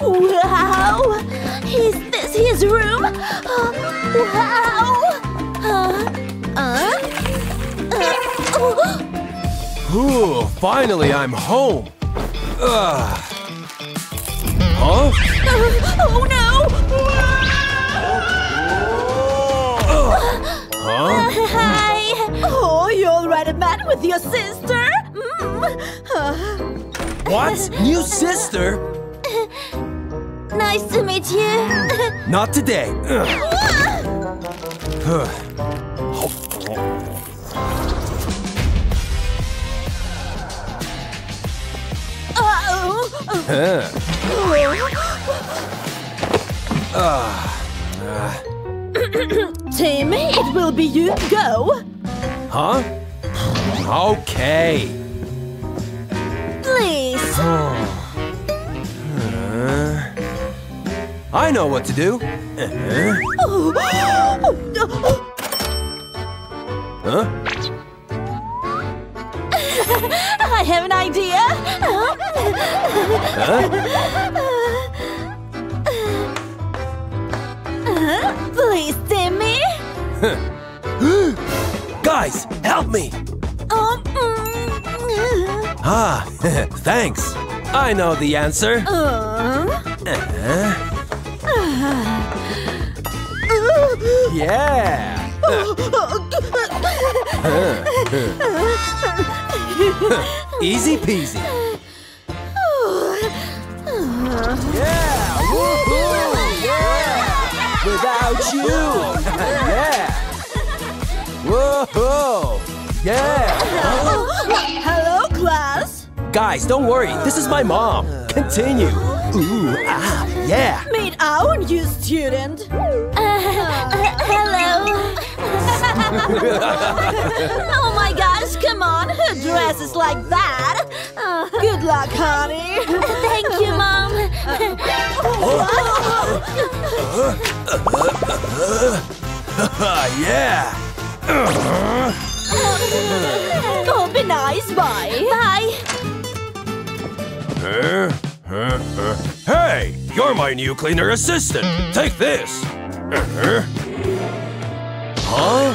Wow! Is this his room? Wow! Ooh, finally I'm home! Huh? Oh no! Hi! Oh, you already met with your sister? What? New sister? Nice to meet you. Not today. Tim, it will be you. Go. Huh? Okay. Please. I know what to do. Huh? I have an idea. Please, Timmy. Guys, help me. Thanks. I know the answer. Yeah. Easy peasy. Yeah. Woohoo. Yeah. Without you. Yeah. Woohoo. Yeah. Hello, class. Guys, don't worry. This is my mom. Continue. Ooh. Ah. Yeah. Meet our new student. Hello. Oh my gosh, come on, her dress is like that. Good luck, honey. Thank you, Mom. Yeah. Go be nice, bye. Bye. Hey, you're my new cleaner assistant. Take this. Huh?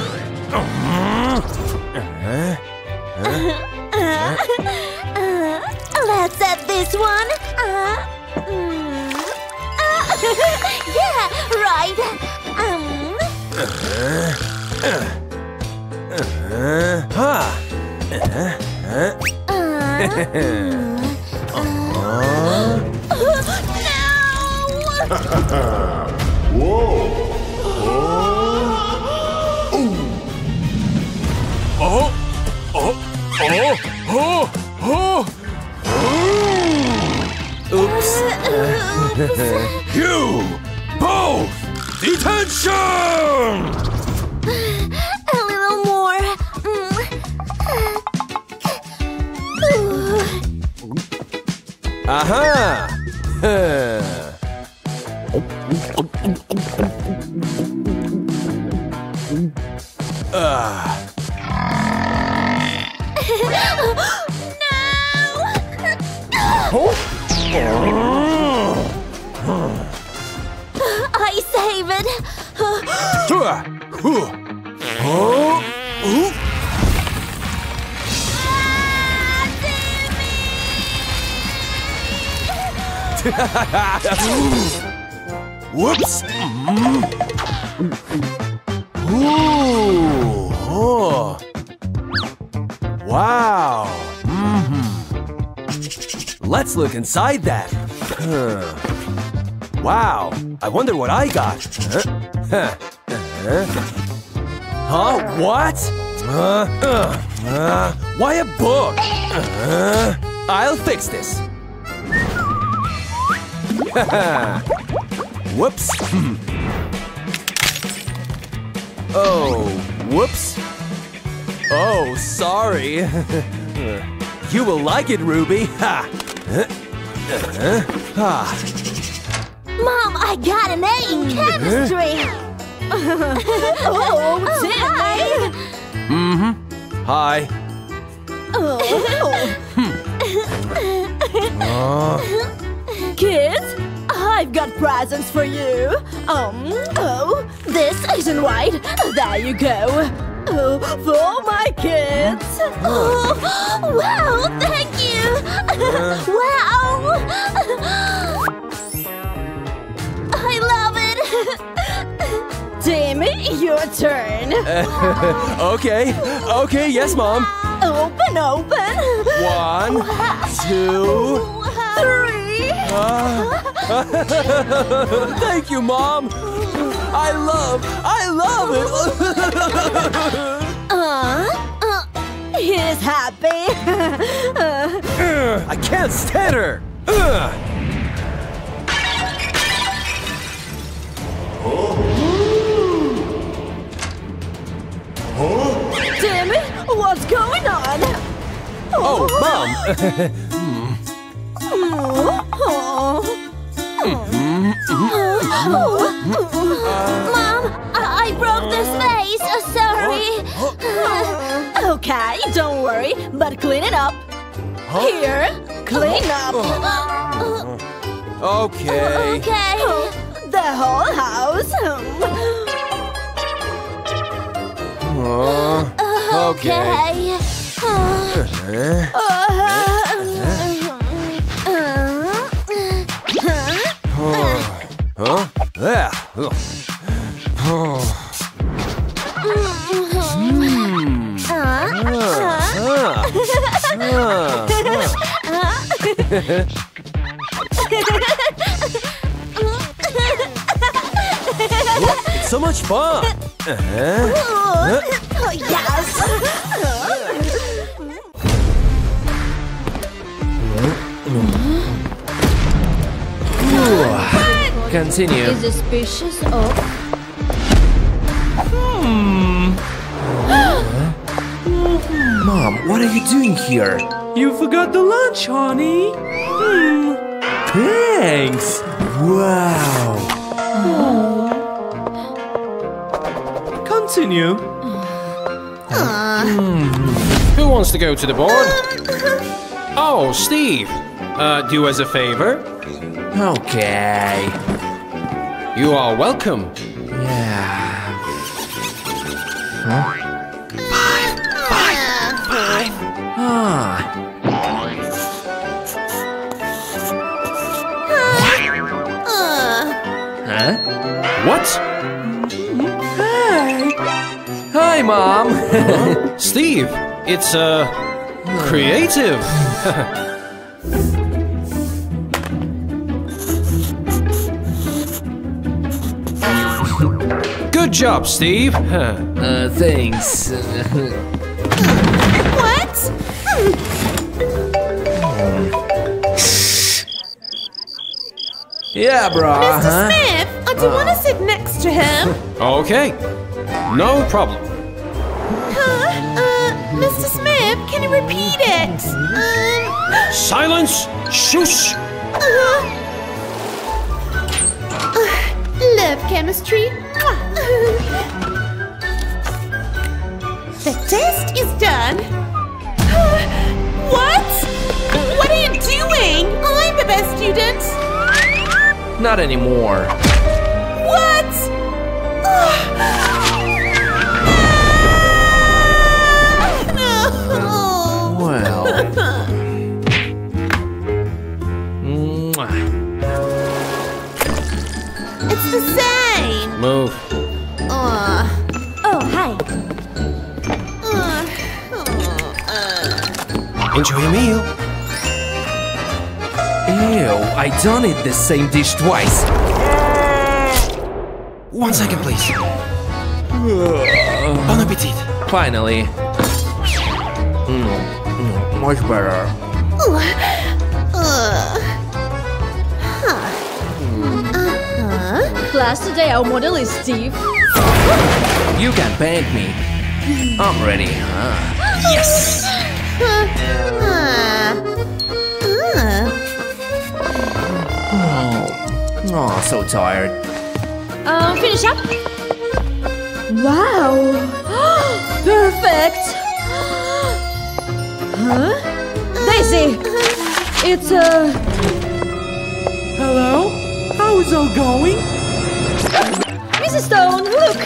Let's add this one. Yeah, right. No! Whoa! Oops. You both detention. A little more. Aha. I save it. Whoops. Ooh. Oh. Wow. Let's look inside that. Wow, I wonder what I got. Huh? What? Why a book? I'll fix this. Whoops. Oh, whoops. Oh, sorry. You will like it, Ruby. Ha. Mom, I got an A in chemistry. Oh, Timmy. Hi. Kids, I've got presents for you. Oh, this isn't right. There you go. Oh, for my kids. Oh, wow, thank you. Wow. I love it. Timmy, your turn. Okay, yes, Mom. Open. 1, 2, 3. Thank you, Mom. I love it. He's happy. I can't stand her. Timmy, what's going on? Oh, Mom. Mom, I broke this vase. Sorry. Okay, don't worry, but clean it up. Here, clean up. Okay. The whole house. Okay. It's so much fun. Oh, yes. Continue. Is suspicious of. Mom, what are you doing here? You forgot the lunch, honey. Thanks. Wow. Continue. Who wants to go to the board? Oh, Steve. Do us a favor. Okay. You are welcome. Yeah. Five. What? Hi, Mom. Steve, it's creative. Good job, Steve. Thanks. What? Yeah, brah. Mr. Smith, do you want to sit next to him? Okay. No problem. Mr. Smith, can you repeat it? Silence. Shush. Love chemistry. The test is done. What? What are you doing? I'm the best student. Not anymore. What? Well. It's the same. Move. Enjoy your meal. Ew, I done it the same dish twice. 1 second, please. Bon appetit. Finally. Much better. Class, today our model is Steve. You can paint me. I'm ready. Yes! So tired. Finish up. Wow. Perfect. Daisy, it's a. Hello. How is clothes are going. Mrs. Stone, look!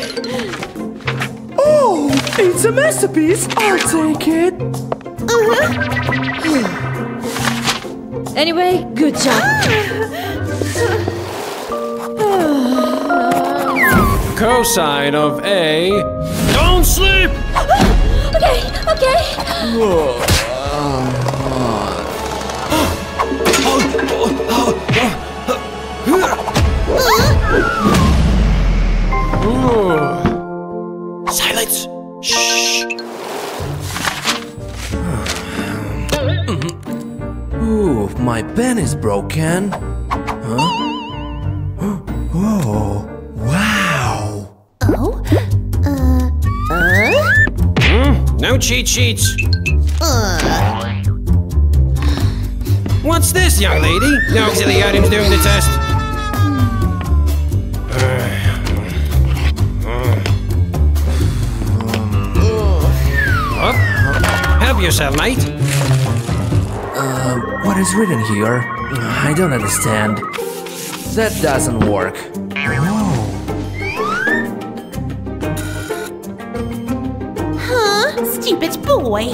Oh, it's a masterpiece. I'll take it. Uh-huh. Anyway, good job. Cosine of A. Don't sleep! Okay, okay. Silence. Shh. Ooh, my pen is broken. Huh? Whoa. Wow. Oh. No cheat sheets. What's this, young lady? No auxiliary items during the test. Help yourself, mate. What is written here? I don't understand. That doesn't work. Oh. Huh? Stupid boy.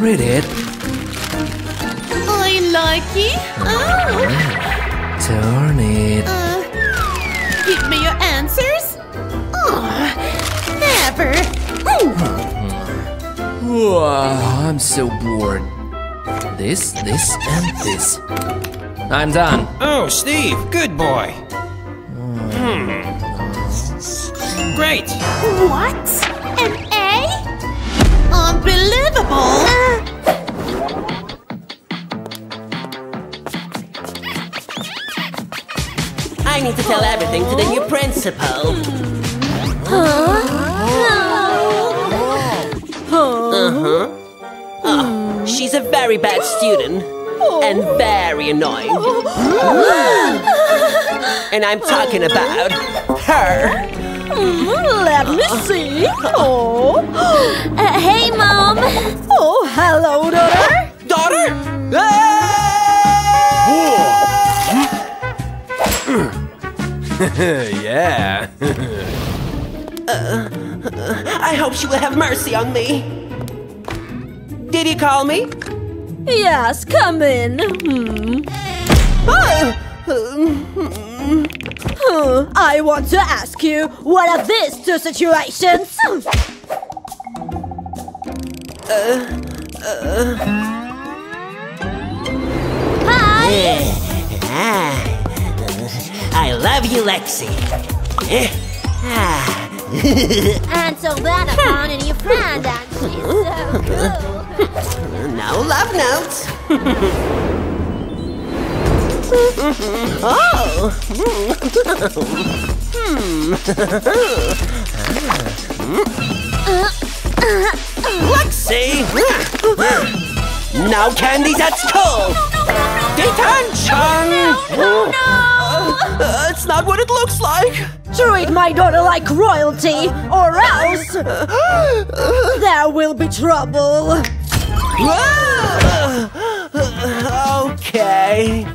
Read it. I like it. Oh. Turn it. Give me your answers. Oh, never. Wow, I'm so bored. This, and this. I'm done. Oh, Steve, good boy. Great. What? An A? Unbelievable. I need to tell everything to the new principal. Oh, she's a very bad student and very annoying. And I'm talking about her. Let me see. Hey, Mom. Oh, hello, daughter. Daughter? Ah! Yeah. I hope she will have mercy on me. Did you call me? Yes, come in. I want to ask you, what are these two situations? Hi! I love you, Lexi. And so glad I found a new friend, and she's so cool. No love notes. Lexi! No candies at school! Detention! No! It's not what it looks like. Treat my daughter like royalty, or else there will be trouble. Okay.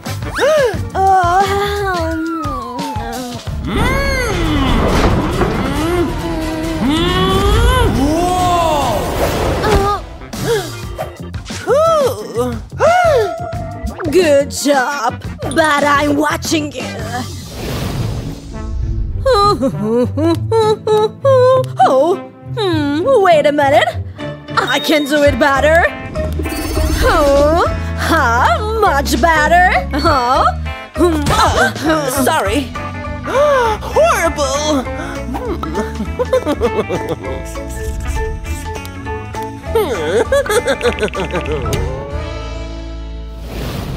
Good job, but I'm watching you. Wait a minute. I can do it better. Much better. Sorry. Horrible.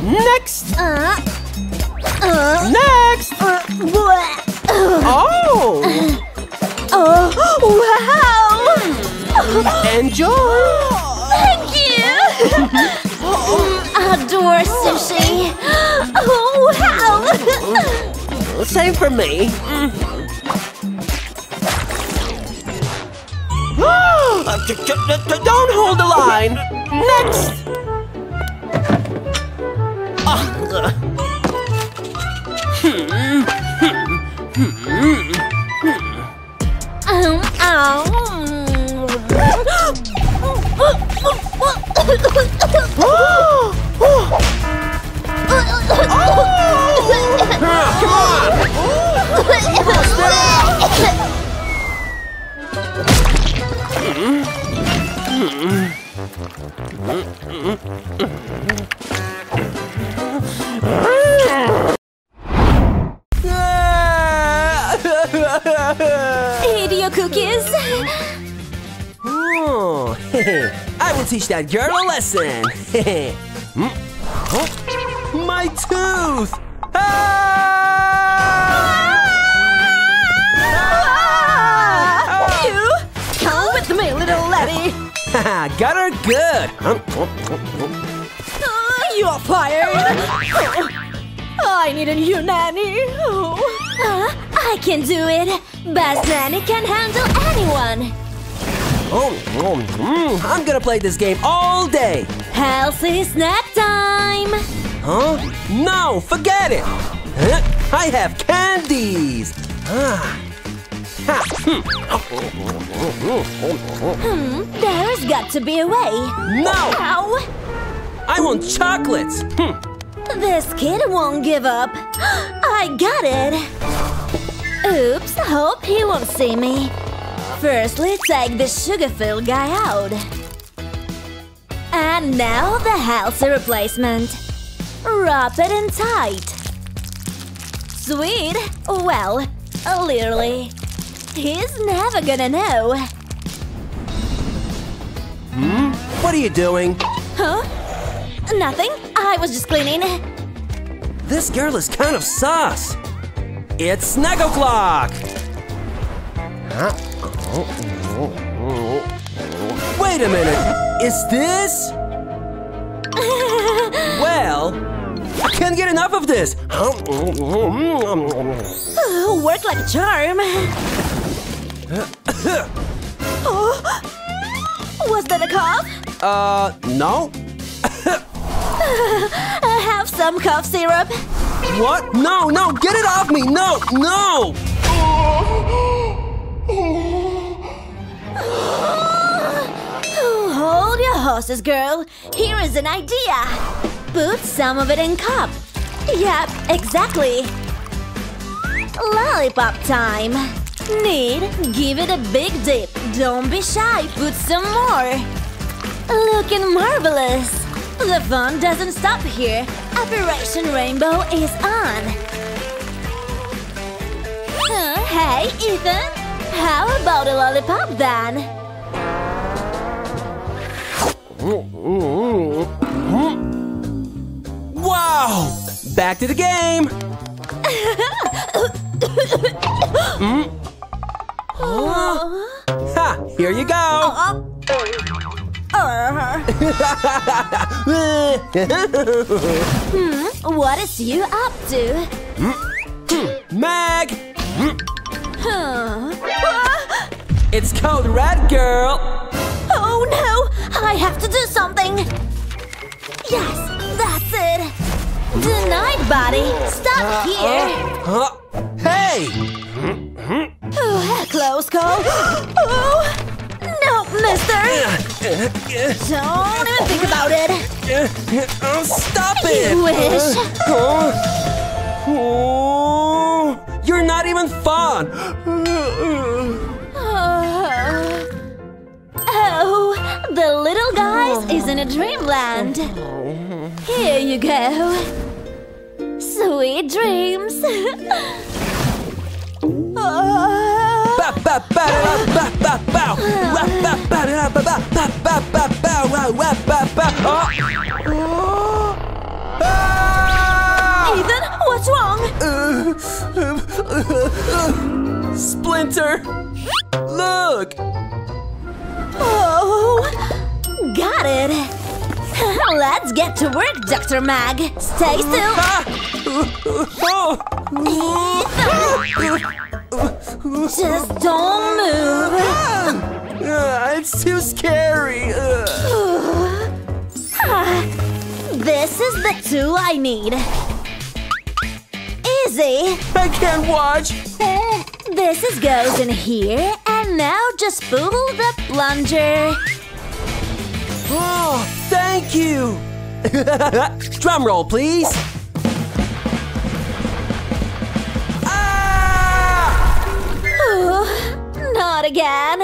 Next! Next! Wow! Enjoy! Thank you! Adore sushi! Oh, wow! Same for me. Don't hold the line! Next! Hey, do your cookies? Oh, I will teach that girl a lesson. My tooth! My little laddie! Haha, got her good! You're fired! I need a new nanny! Oh. I can do it! Best nanny can handle anyone! I'm gonna play this game all day! Healthy snack time! Huh? No, forget it! I have candies! There's got to be a way. No! Ow. I want chocolates! This kid won't give up. I got it! Oops, hope he won't see me. Firstly, take the sugar-filled guy out. And now the healthy replacement. Wrap it in tight. Sweet? Well, literally. He's never gonna know. What are you doing? Huh? Nothing. I was just cleaning. This girl is kind of sus. It's snack o'clock. Wait a minute. Is this? Well. I can't get enough of this. Work like a charm. Was that a cough? No. Have some cough syrup. What? No, no, get it off me. No, no. Hold your horses, girl. Here is an idea. Put some of it in cup. Yep, exactly. Lollipop time. Need, give it a big dip. Don't be shy, put some more. Looking marvelous. The fun doesn't stop here. Operation Rainbow is on. Hey, Ethan. How about a lollipop then? Wow! Back to the game! Ha! Here you go! What is you up to? Meg! It's called Red Girl! Oh no! I have to do something! Yes! That's it! Denied, buddy! Stop here! Hey! Close call! No, mister! Don't even think about it! Stop it! You wish! You're not even fun! Oh, the little guys is in a dreamland! Here you go. Sweet dreams. Ethan, what's wrong? Splinter. Look. Oh, got it. Let's get to work, Dr. Mag. Stay still. Just don't move. It's too scary. This is the tool I need. Easy. I can't watch. This is goes in here, and now just pull the plunger. Oh, thank you! Drum roll, please! Ah! Oh, not again!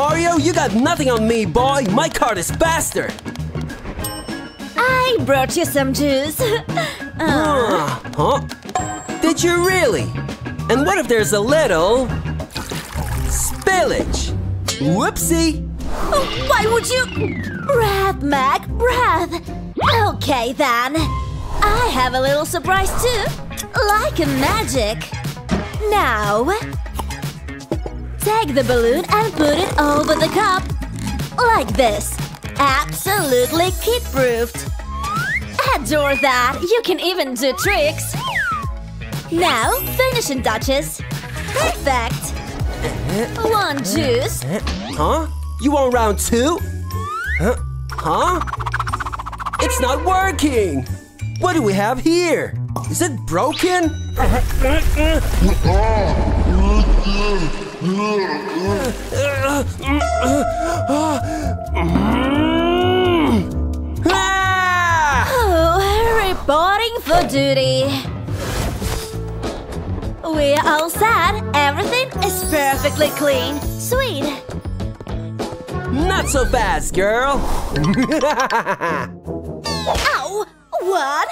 Mario, you got nothing on me, boy. My card is faster. I brought you some juice. Huh? Did you really? And what if there's a little spillage? Whoopsie. Oh, why would you? Breath, Mac, breath. Okay, then. I have a little surprise, too. Like magic. Now, take the balloon and put it over the cup. Like this. Absolutely kid-proofed. Adore that. You can even do tricks. Now, finish it, Duchess. Perfect. One juice. Huh? You want round two? Huh? It's not working! What do we have here? Is it broken? Oh, reporting for duty. We're all set. Everything is perfectly clean. Sweet. Not so fast, girl! Ow! What?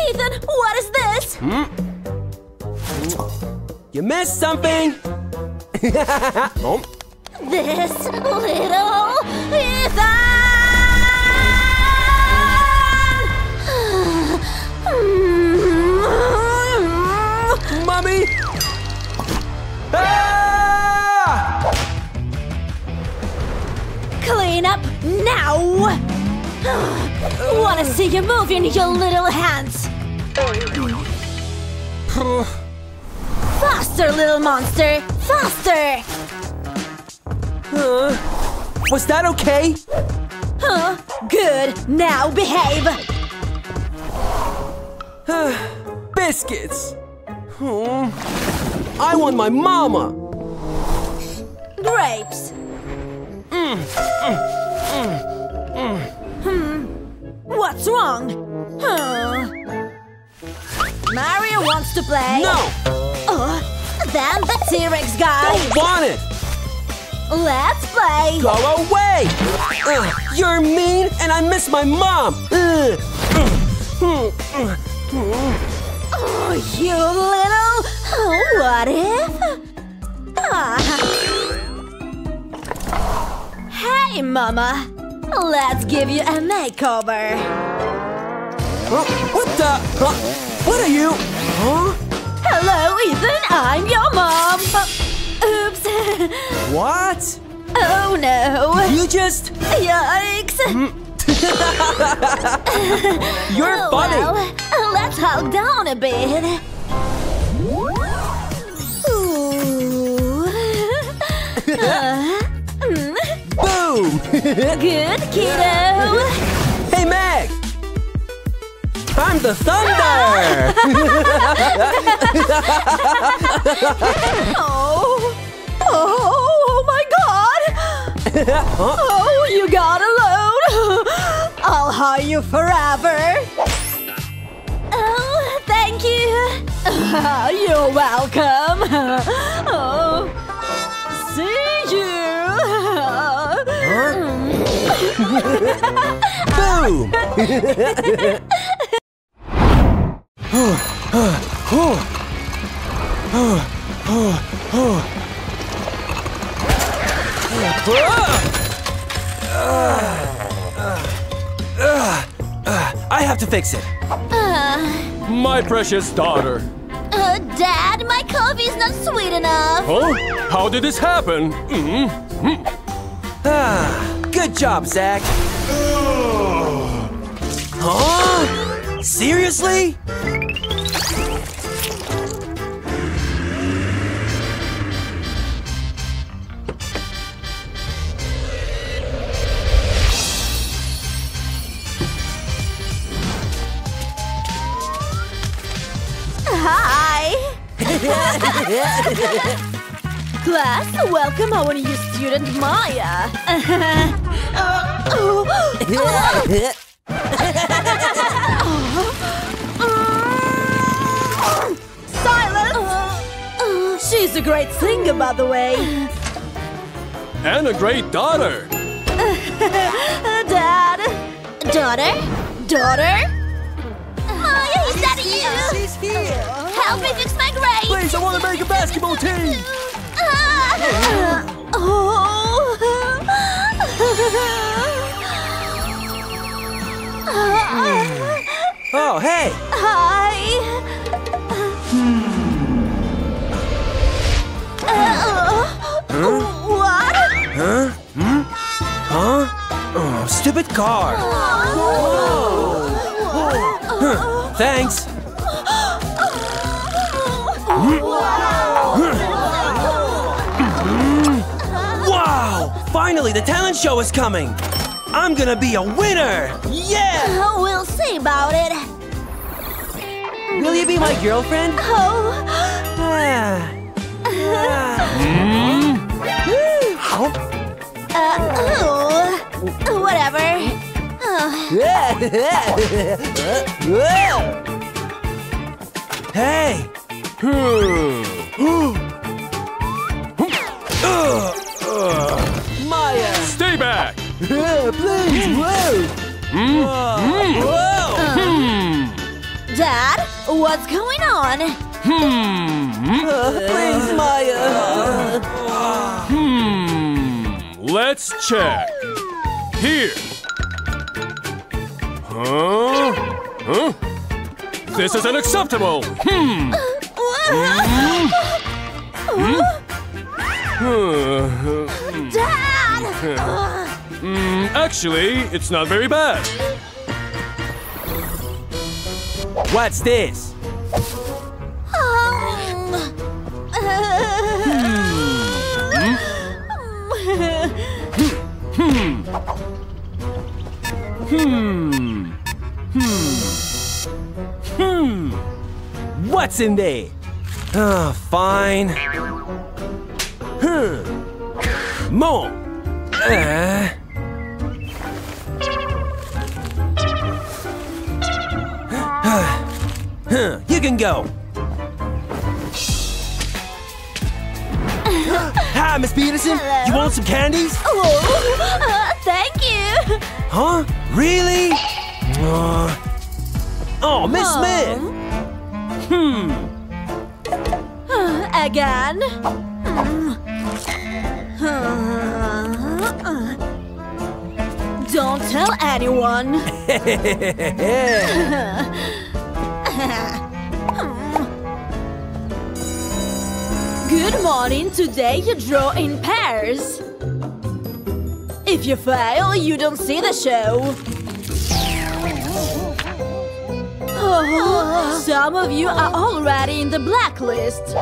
Ethan, what is this? You missed something! This little Ethan! Mommy! Ah! Clean up now! Wanna see you move in your little hands! Faster, little monster! Faster! Was that okay? Huh? Good! Now behave! Biscuits! I want my mama! Grapes! What's wrong? Mario wants to play! No! Then the T-Rex guy! Don't want it! Let's play! Go away! You're mean and I miss my mom! Oh, you little... what if... Hey, Mama! Let's give you a makeover! What the... what are you... Hello, Ethan! I'm your mom! Oops! What? Oh, no! You just... Yikes! You're funny! Well, let's hug down a bit. Ooh. Boom! Good kiddo! Hey Meg! I'm the thunder! Oh my god! Oh, you got alone! I'll hide you forever! Oh, thank you! You're welcome! See you! Boom! I have to fix it. My precious daughter. Dad, my coffee's not sweet enough. Oh, how did this happen? Good job, Zach. Huh? Seriously? Class, welcome our new student, Maya. Silence! She's She's a great singer, by the way. And a great daughter. Dad. Daughter? Daughter? Maya, is that you? She's here. Help me fix my grades. Please, I want to make a basketball team. Oh, hey. Hi. What? Huh? Hmm? Huh? Oh, stupid car. Whoa. Whoa. Huh. Thanks. Wow! Finally, the talent show is coming. I'm gonna be a winner. Yeah. We'll see about it. Will you be my girlfriend? Oh. Oh, whatever. Hey! Maya! Stay back! Please, whoa! Dad, what's going on? Please, Maya! Let's check. Here. Huh? Huh? This is unacceptable. Dad! Actually, it's not very bad. What's this? What's in there? Fine. More. You can go. Hi, Miss Peterson. Hello. You want some candies? Oh, thank you. Huh? Really? Oh, Miss Smith. Again? Don't tell anyone. Good morning. Today you draw in pairs. If you fail, you don't see the show. Oh, some of you are already in the blacklist.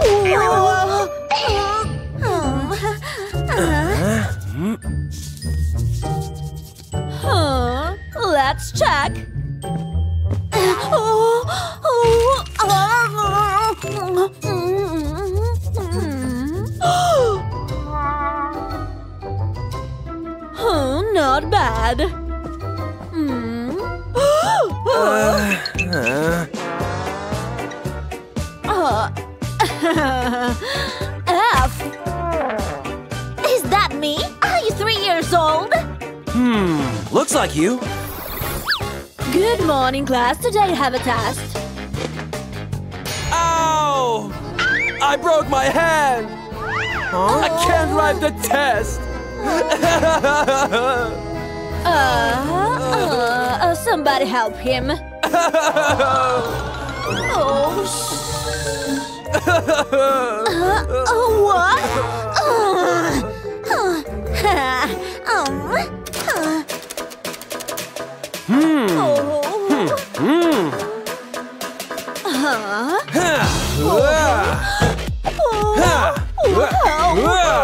Let's check. Not bad. F. Is that me? Are you 3 years old? Looks like you. Good morning, class. Today I have a test. Ow! I broke my hand. Huh? I can't write the test. Somebody help him. What? Ow!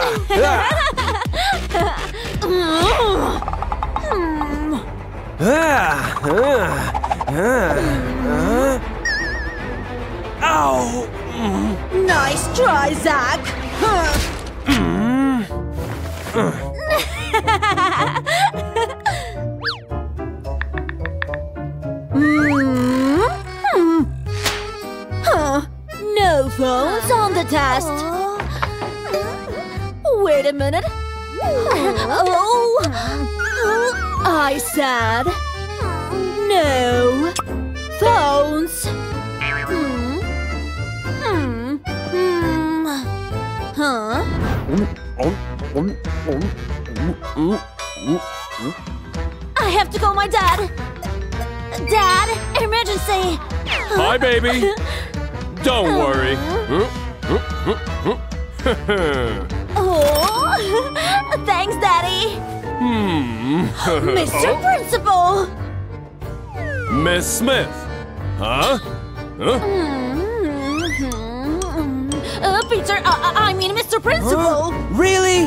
Nice try, Zach. No phones on the test. Wait a minute. Oh! I said no phones. I have to call my dad. Dad, emergency. Hi, baby. Don't worry. Oh, thanks, Daddy. Mr. Principal. Miss Smith. Huh? Peter, I mean Mr. Principal. Really?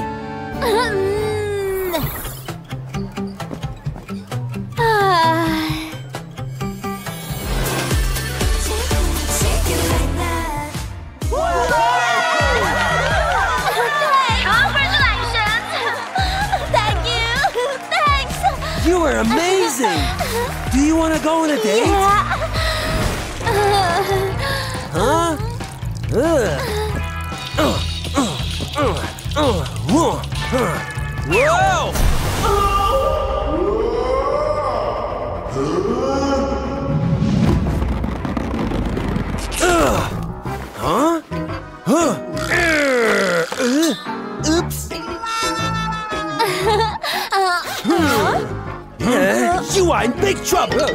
You were amazing! Do you want to go on a date? Yeah. Huh? Whoa! Huh? Oops! You are in big trouble!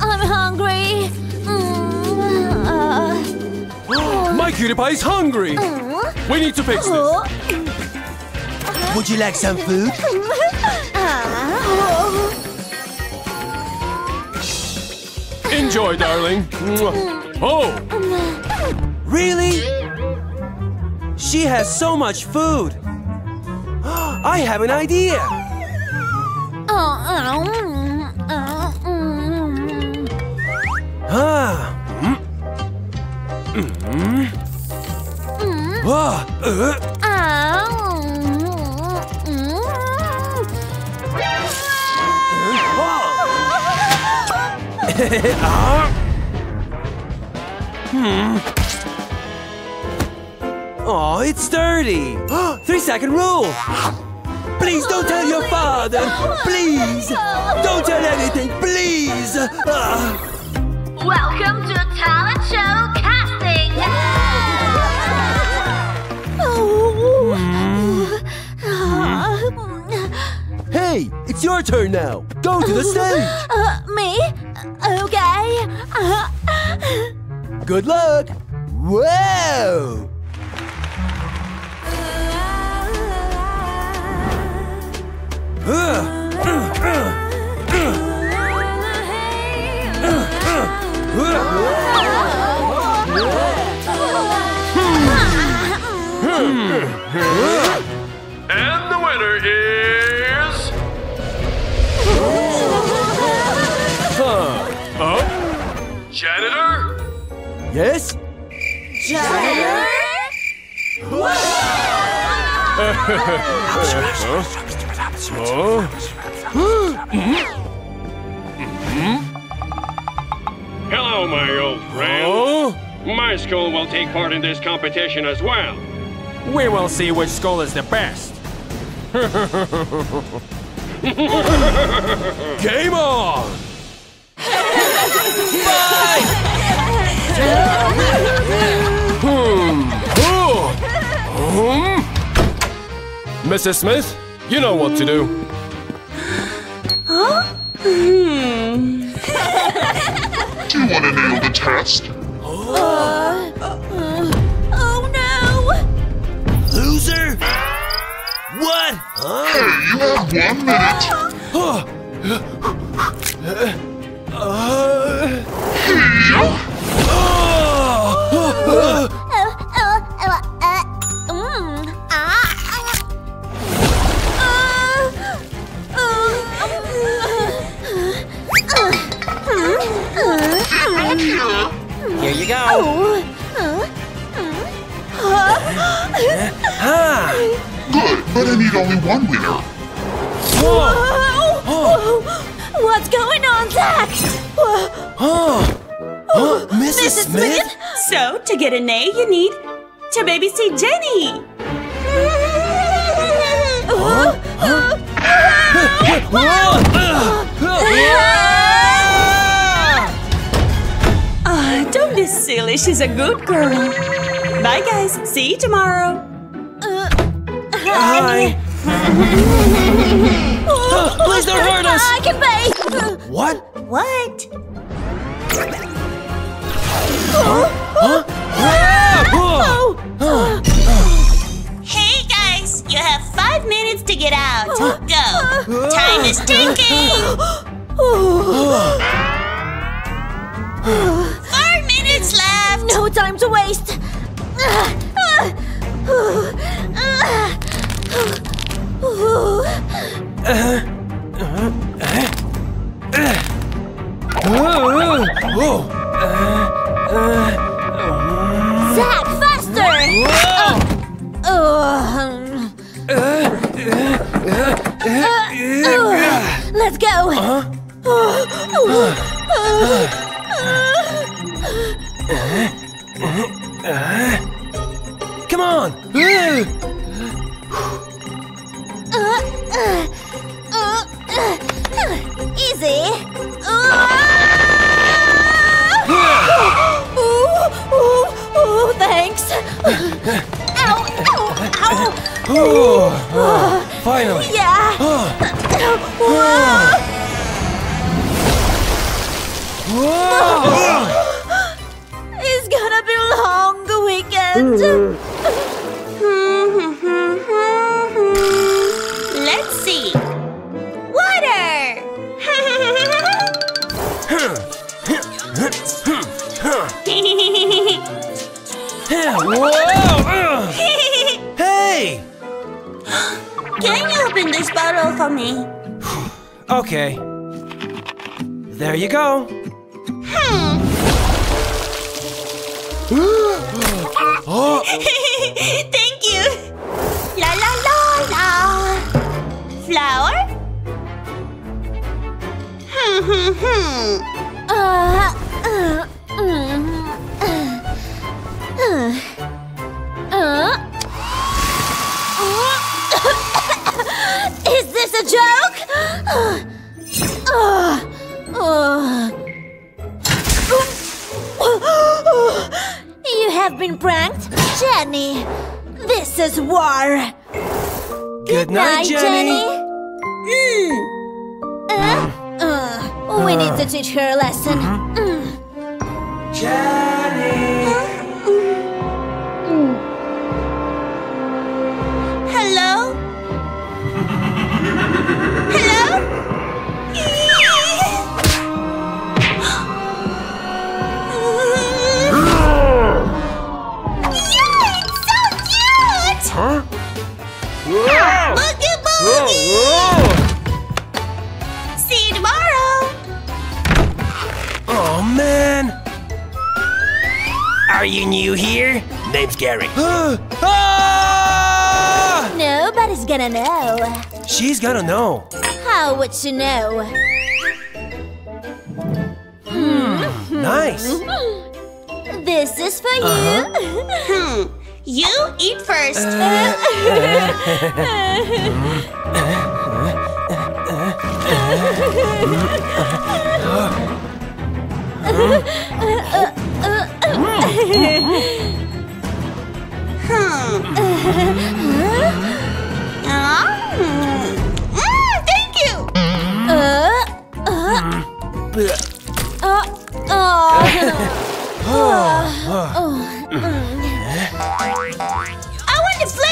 I'm hungry. My cutie pie is hungry. We need to fix this. Would you like some food? Enjoy, darling. Oh! Really? She has so much food! I have an idea! Oh, it's dirty! 3-second rule! Please don't tell your father! Please! Don't tell anything! Please! Welcome to a talent show casting! Yeah! Hey, it's your turn now! Go to the stage! Me? Okay! Good luck! Whoa! And the winner is... Oh? Janitor? Yes? Janitor? What? Hello, my old friend. Oh? My school will take part in this competition as well. We will see which school is the best. Game on! Mrs. Smith? You know what to do. Huh? Do you want to nail the test? Oh no! Loser? What? Hey, you have 1 minute. Here you go. Good, but I need only 1 winner. Whoa. What's going on, Zach? Mrs. Smith? So, to get an A, you need to babysit Jenny. Don't be silly, she's a good girl. Bye, guys. See you tomorrow. Hi. Please don't hurt us! I can pay! What? Hey guys! You have 5 minutes to get out! Go! Time is ticking! 4 minutes left! No time to waste! Zach, faster! Let's go! Come on! Easy! Thanks! Ow! Finally! Yeah! It's gonna be a long weekend! Let's see! Water! Whoa! Hey! Can you open this bottle for me? Okay. There you go. Thank you. La la la la. Flower? Is this a joke? You have been pranked, Jenny. This is war. Good night, Jenny. We need to teach her a lesson. Jenny. See you tomorrow! Oh man! Are you new here? Name's Gary. Nobody's gonna know. She's gonna know. How would she know? Nice! This is for you! You eat first! Thank you! I want to play!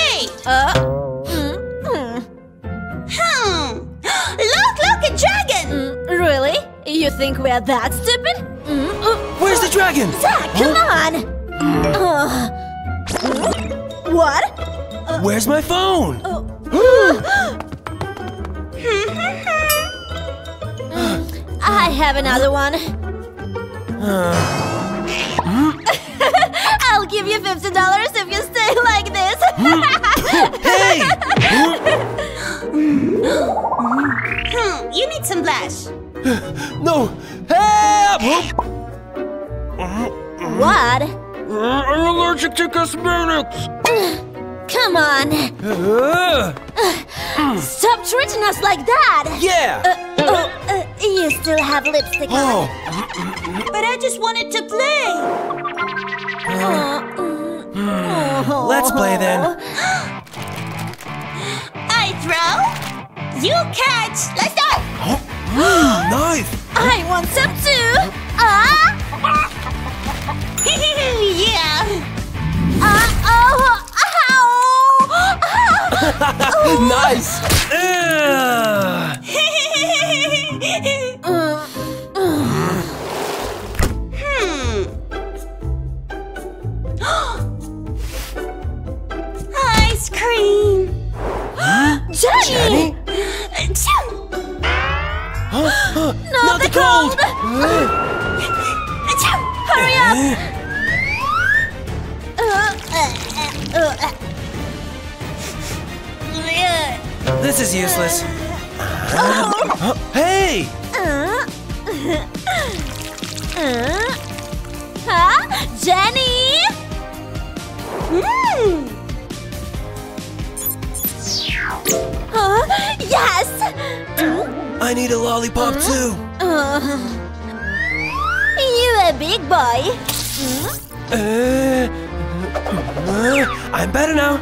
Look, a dragon! Really? You think we're that stupid? Where's the dragon? Zach, come on! What? Where's my phone? I have another one. I'll give you $50 if you stay like this. Hey! You need some blush. No. Help! What? I'm allergic to cosmetics. Come on. Stop treating us like that. Yeah. You still have lipstick on. But I just wanted to play. Let's play then. I throw. You catch. Let's go. Knife. I want some too. Yeah. Ow. Ow. Nice. Ice cream. Jenny. Not the cold. Hurry up. This is useless. Hey! Huh? Jenny! Yes! I need a lollipop too. You a big boy. I'm better now.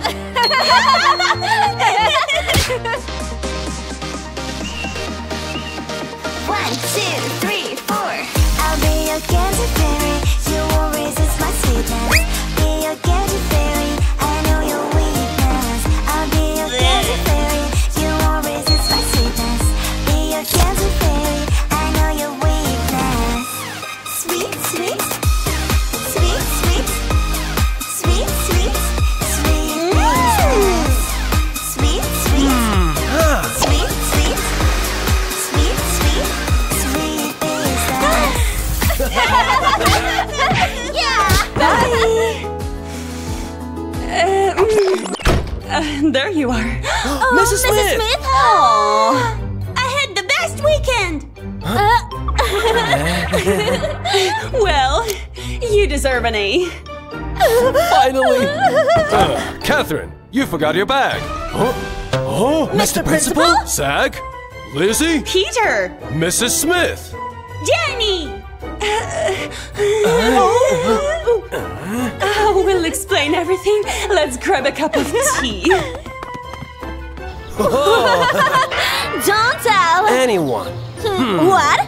One, two, three, four. I'll be your candy fairy. You will resist my sweetness. Be your candy fairy. I know your weakness. I'll be your candy fairy. You will resist my sweetness. Be your candy fairy. I know your weakness. Sweet, sweet. There you are. Mrs. Smith! Mrs. Smith? Oh, I had the best weekend! Well, you deserve an A. Finally! Catherine, you forgot your bag. Oh, Mr. Principal? Zach? Lizzie? Peter! Mrs. Smith! Jenny! Oh, we'll explain everything. Let's grab a cup of tea. Don't tell anyone. What?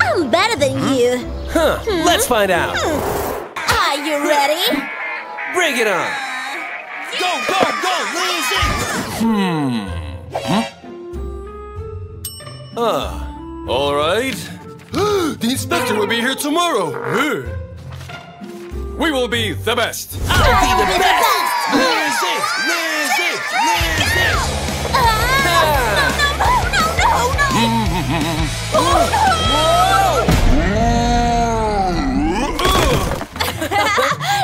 I'm better than you. Let's find out. Are you ready? Bring it on. Go, go, go, Lizzie! All right. The inspector will be here tomorrow. We will be the best. I'll be the best. Lizzie, Lizzie, Lizzie. No.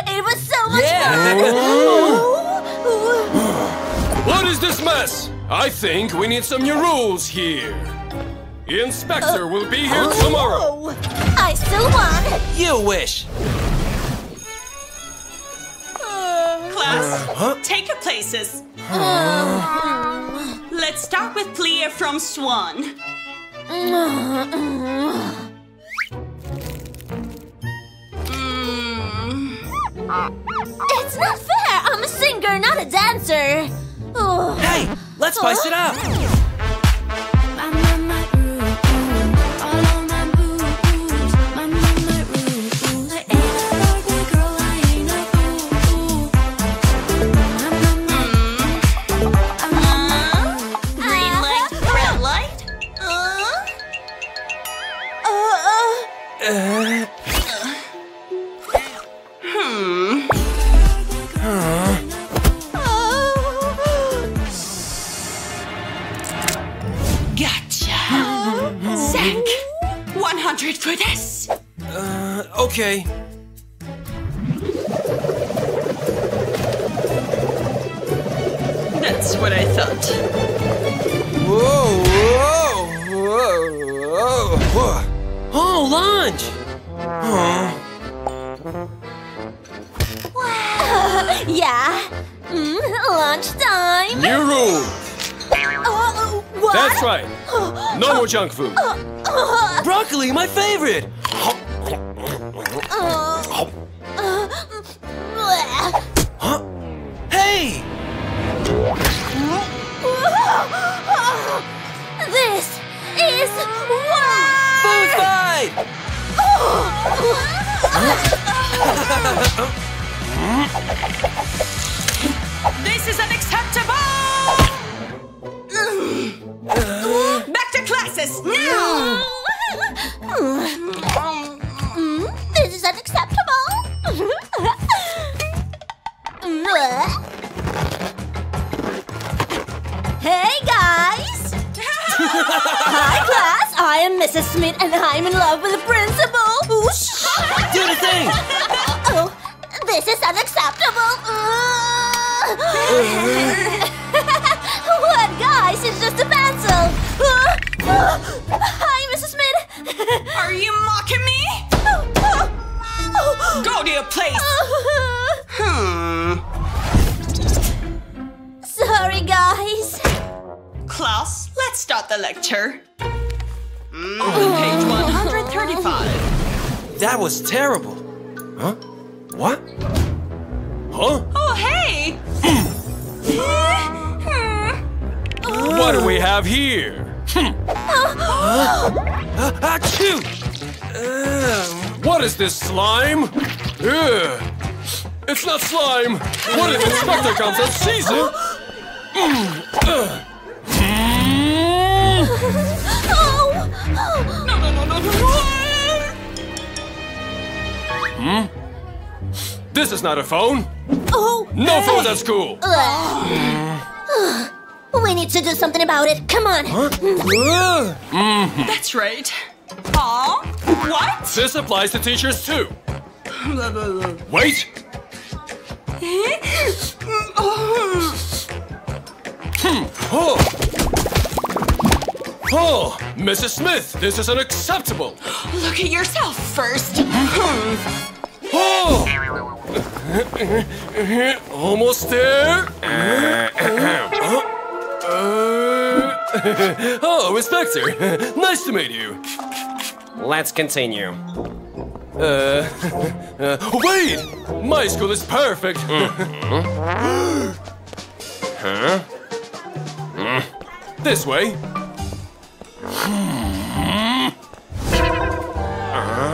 It was so much fun. What is this mess? I think we need some new rules here. The inspector will be here tomorrow. I still won. You wish. Class, take your places. Let's start with Plia from Swan. It's not fair. I'm a singer, not a dancer. Hey, let's spice it up. Okay. That's what I thought. Whoa. Oh, lunch. Wow! Yeah! Lunchtime! You rule! What? That's right! No more junk food! Broccoli, my favorite! Huh? Hey! This is food fight! This is unacceptable! Back to classes now! This is unacceptable! Hey guys! Hi class, I am Mrs. Smith and I'm in love with the principal! Whoosh. Do the thing! Oh, this is unacceptable! What guys, it's just a pencil! Hi Mrs. Smith! Are you mocking me? Go to your place! Sorry, guys. Class, let's start the lecture. Page 135. That was terrible. Huh? What? Huh? Oh, hey! What do we have here? Achoo! What is this, slime? It's not slime! What if Inspector comes and sees it? Oh! No! Hmm? This is not a phone! Oh! No phones at school! We need to do something about it! Come on! Huh? That's right! Aw? What? This applies to teachers too! Wait! Oh. Oh, Mrs. Smith, this is unacceptable. Look at yourself first. Oh. Almost there. Oh, Inspector, nice to meet you. Let's continue. Wait! My school is perfect! Huh? This way!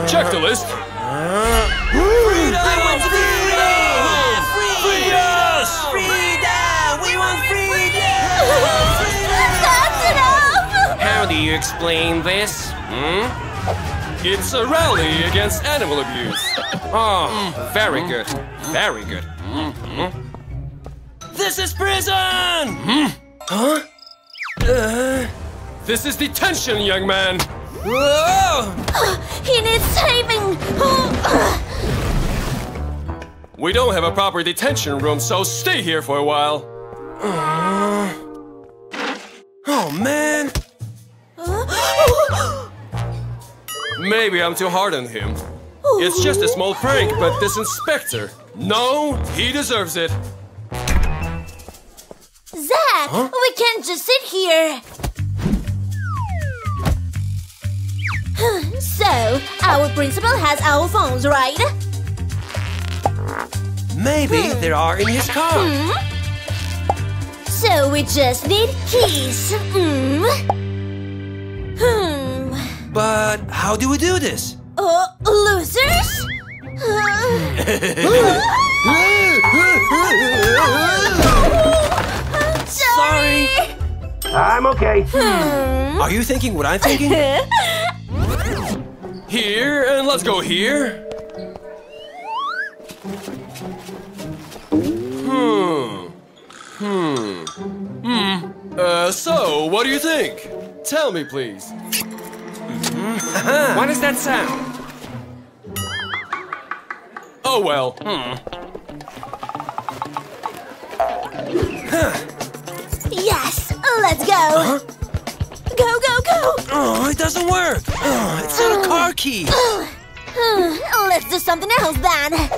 Check the list! Freedom! I want freedom! Freed us! Freedom! We want freedom! That's enough! How do you explain this? It's a rally against animal abuse. Oh, very good. Very good. This is prison! Huh? This is detention, young man. Whoa! He needs saving. We don't have a proper detention room, so stay here for a while. Oh, man. Maybe I'm too hard on him. It's just a small prank, but this inspector... No, he deserves it. Zach, we can't just sit here. So, our principal has our phones, right? Maybe there are in his car. So we just need keys. But how do we do this? Losers? Sorry. I'm okay. Are you thinking what I'm thinking? Here, and let's go here. So, what do you think? Tell me, please. What is that sound? Oh well. Yes, let's go. Go, go, go. Oh, it doesn't work. It's not a car key. Let's do something else then.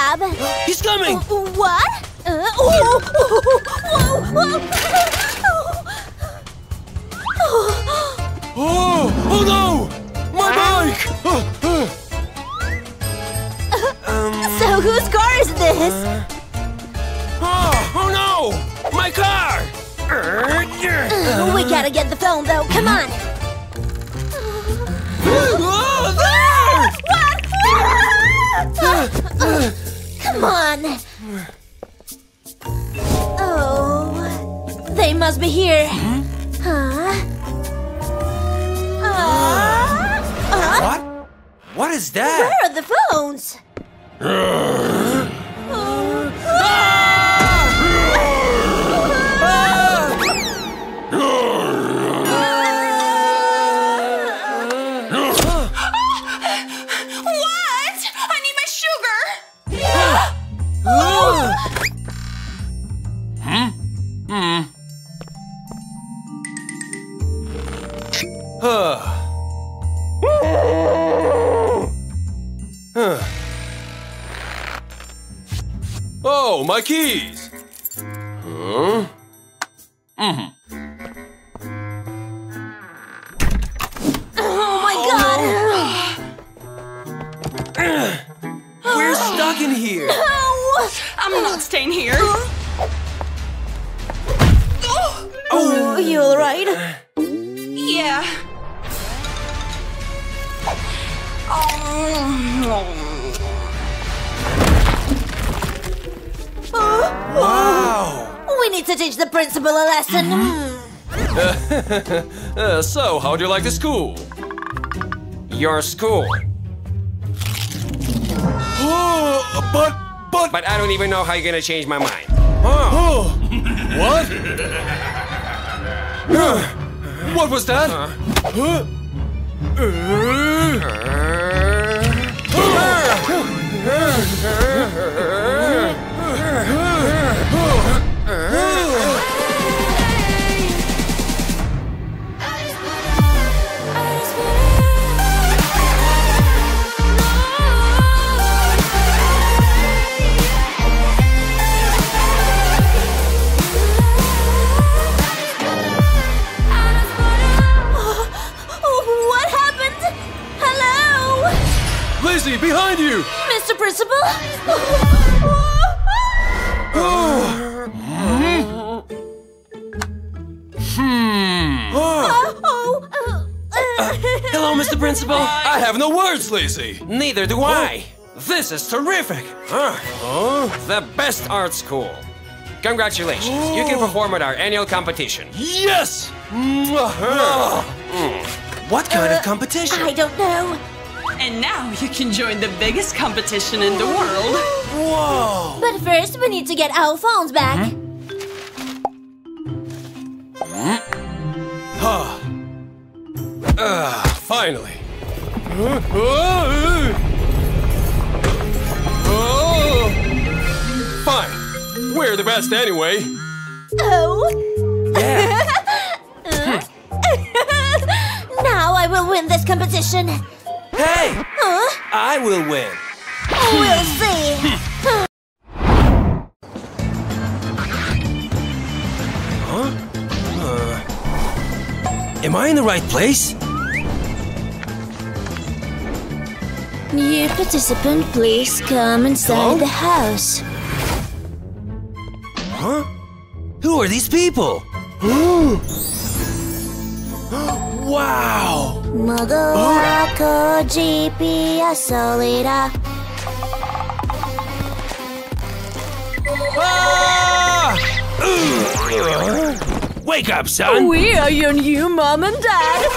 grab. He's coming! What? Oh no! My bike! So whose car is this? Oh no! My car! We gotta get the phone though, come on! Oh, there! What? Come on! Oh, they must be here. What is that? Where are the phones? What? I need my sugar. Oh, my keys! Huh? Oh my god! We're stuck in here! No! I'm not staying here! Oh! Are you alright? Yeah. Wow! We need to teach the principal a lesson. So, how do you like the school? Your school. But I don't even know how you're gonna change my mind. Oh. What? What was that? Lizzie, behind you! Mr. Principal? Hello, Mr. Principal. I have no words, Lizzie. Neither do I. This is terrific. The best art school. Congratulations. You can perform at our annual competition. Yes! What kind of competition? I don't know. And now you can join the biggest competition in the world. Whoa! But first, we need to get our phones back. Finally. Fine. We're the best anyway. Oh. Yeah. Now I will win this competition. Hey! I will win! We'll see! Am I in the right place? New participant, please come inside the house. Huh? Who are these people? Wow! Mogoa ko GPS solida. Wake up, son! We are your new mom and dad!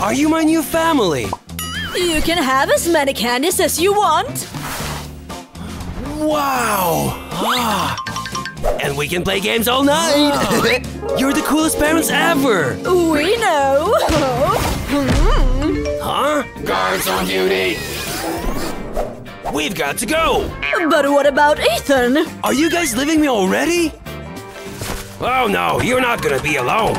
Are you my new family? You can have as many candies as you want! Wow! And we can play games all night! You're the coolest parents ever! We know! Guards on duty! We've got to go! But what about Ethan? Are you guys leaving me already? Oh no, you're not gonna be alone!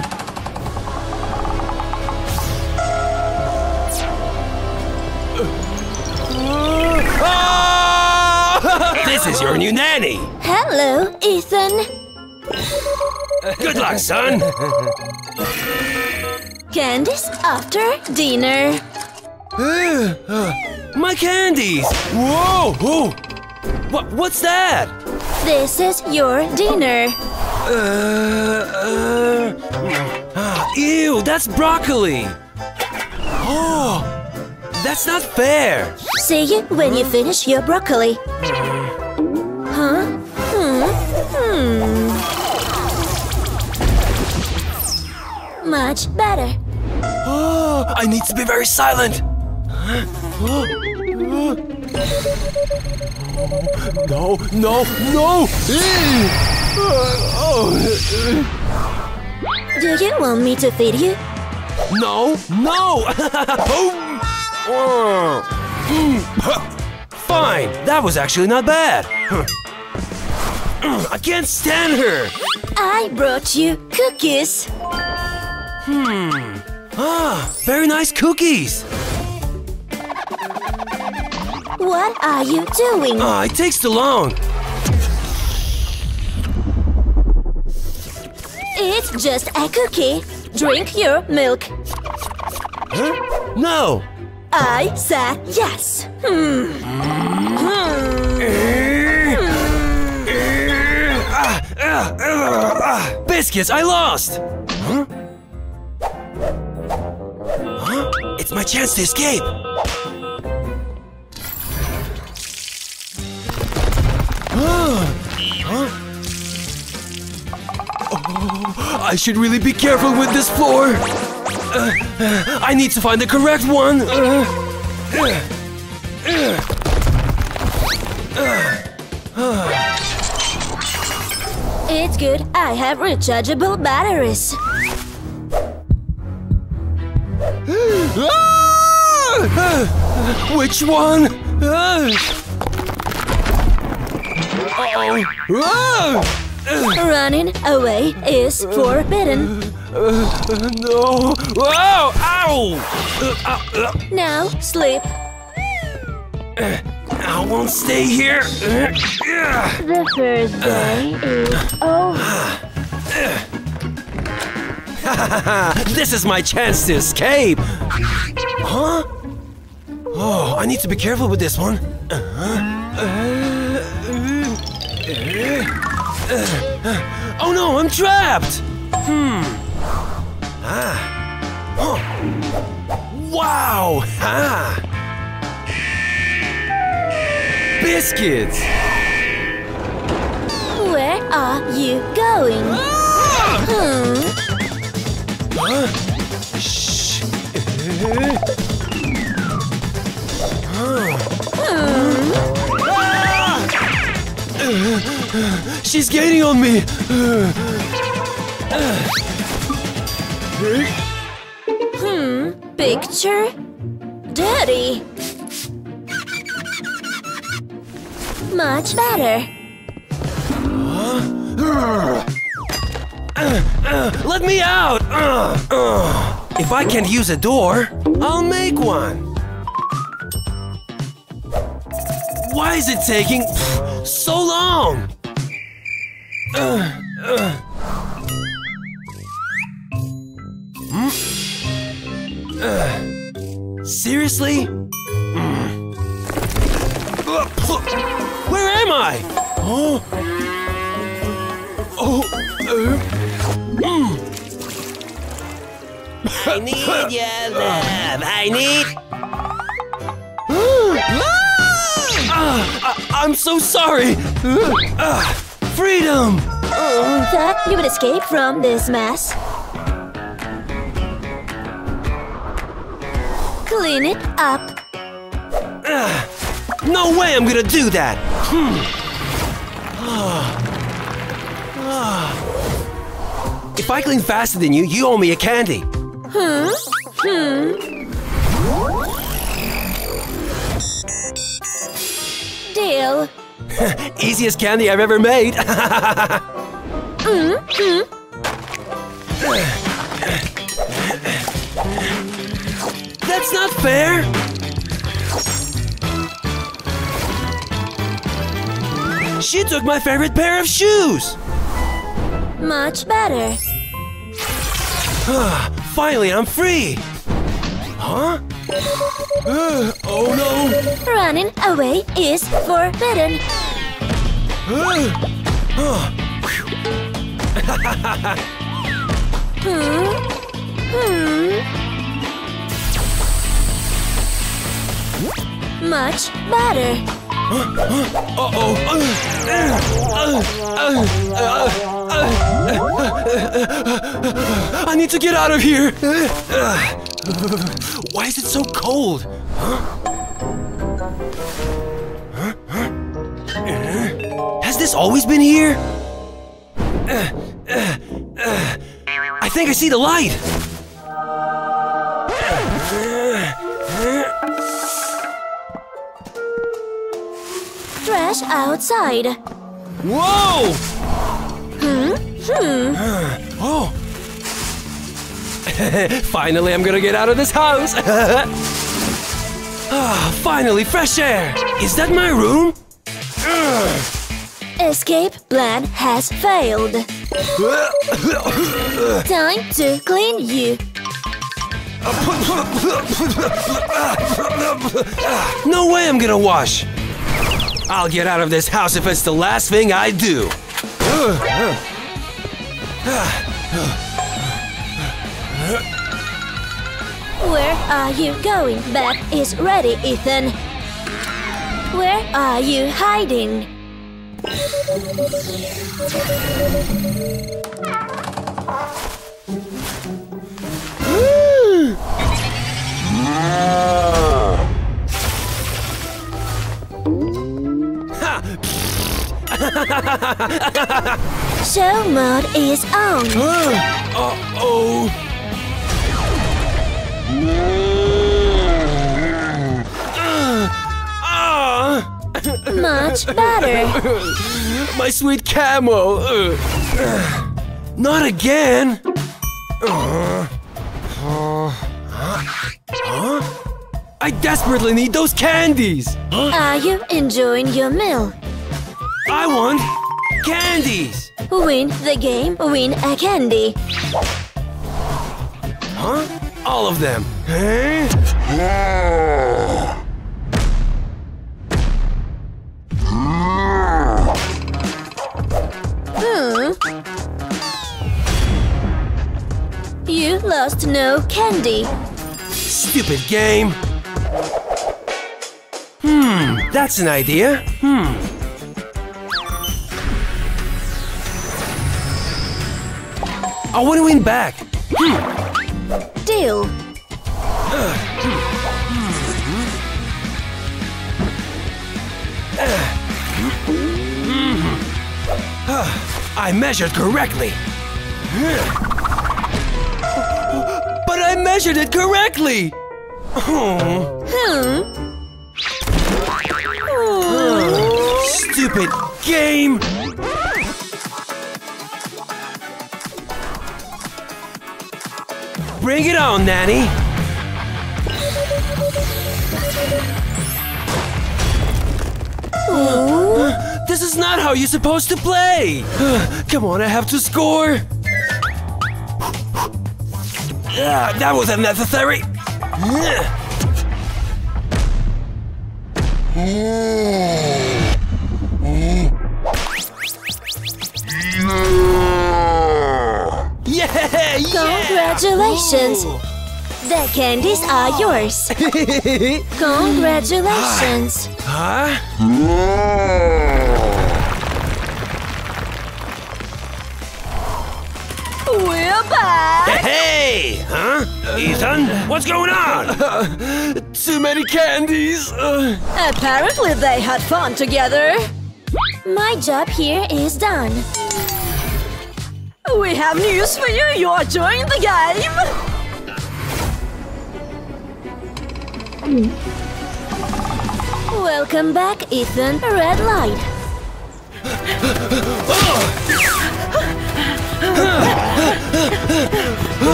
This is your new nanny! Hello, Ethan! Good luck, son! Candies after dinner! My candies! Whoa! What's that? This is your dinner! Ew, that's broccoli! Oh, that's not fair! See you when you finish your broccoli! Huh? Much better! Oh, I need to be very silent! Huh? No! Do you want me to feed you? No! Fine, that was actually not bad. I can't stand her. I brought you cookies. Very nice cookies. What are you doing? It takes too long. It's just a cookie. Drink your milk. Huh? No! I said yes. Biscuits, I lost! Huh? It's my chance to escape! I should really be careful with this floor. I need to find the correct one. It's good I have rechargeable batteries. Which one? Running away is forbidden. No! Whoa! Ow! Now sleep. I won't stay here. The first day is over. This is my chance to escape. Huh? Oh, I need to be careful with this one. Oh no, I'm trapped! Wow! Biscuits! Where are you going? Shh! She's gaining on me! Picture? Daddy! Much better! Let me out! If I can't use a door, I'll make one! Why is it taking so long? Seriously? Where am I? I need your love. I'm so sorry! Freedom! Thought you would escape from this mess. Clean it up. No way I'm gonna do that! If I clean faster than you, you owe me a candy. Deal. Easiest candy I've ever made. That's not fair. She took my favorite pair of shoes! Much better. Finally, I'm free! Huh? Oh no! Running away is forbidden. Much better. I need to get out of here. Why is it so cold? Has this always been here? I think I see the light. Trash outside. Whoa! Oh. Finally, I'm gonna get out of this house. Finally, fresh air. Is that my room? Escape plan has failed. Time to clean you. No way I'm gonna wash. I'll get out of this house if it's the last thing I do. Where are you going? Bed is ready, Ethan. Where are you hiding? Show mode is on. Uh-oh. Much better. My sweet camo. Not again. I desperately need those candies. Are you enjoying your meal? I want candies! Win the game, win a candy. Huh? All of them. Huh? You lost no candy. Stupid game. That's an idea. I want to win back. Deal. I measured correctly. But I measured it correctly. Stupid game. Bring it on, Nanny! This is not how you're supposed to play! Come on, I have to score! That was unnecessary! Congratulations! The candies are yours! Congratulations! We're back! Hey! Ethan? What's going on? Too many candies! Apparently they had fun together! My job here is done! We have news for you! You are joining the game! Welcome back, Ethan. Red light.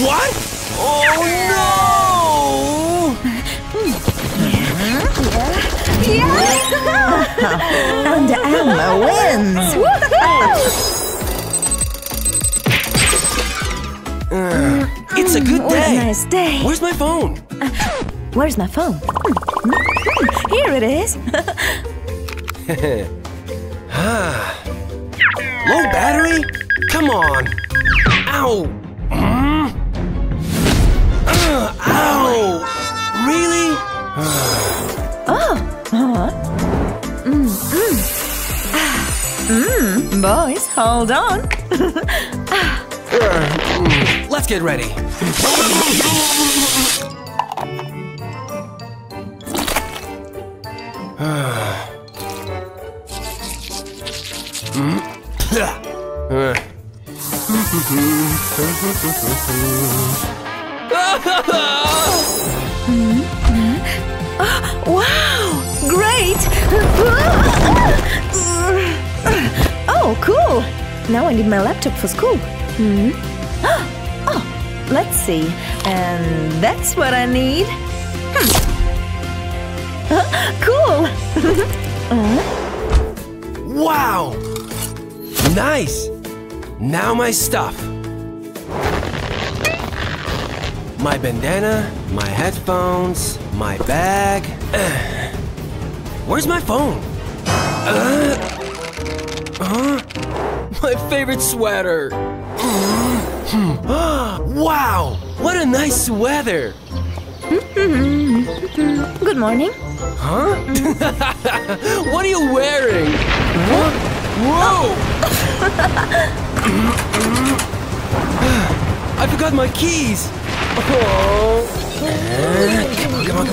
What? Oh no! Yeah. And Emma wins! Woohoo! It's a good day! Nice day! Where's my phone? Where's my phone? Here it is! Low battery? Come on! Ow! Ow! Really? Boys, hold on. Let's get ready. Wow! Great! Oh, cool! Now I need my laptop for school. Oh, let's see. And that's what I need. Cool! Wow! Nice! Now my stuff. My bandana, my headphones, my bag. Where's my phone? My favorite sweater. Wow, what a nice sweater. Good morning. Huh? What are you wearing? What? Whoa! I forgot my keys. Oh. Come on, come on.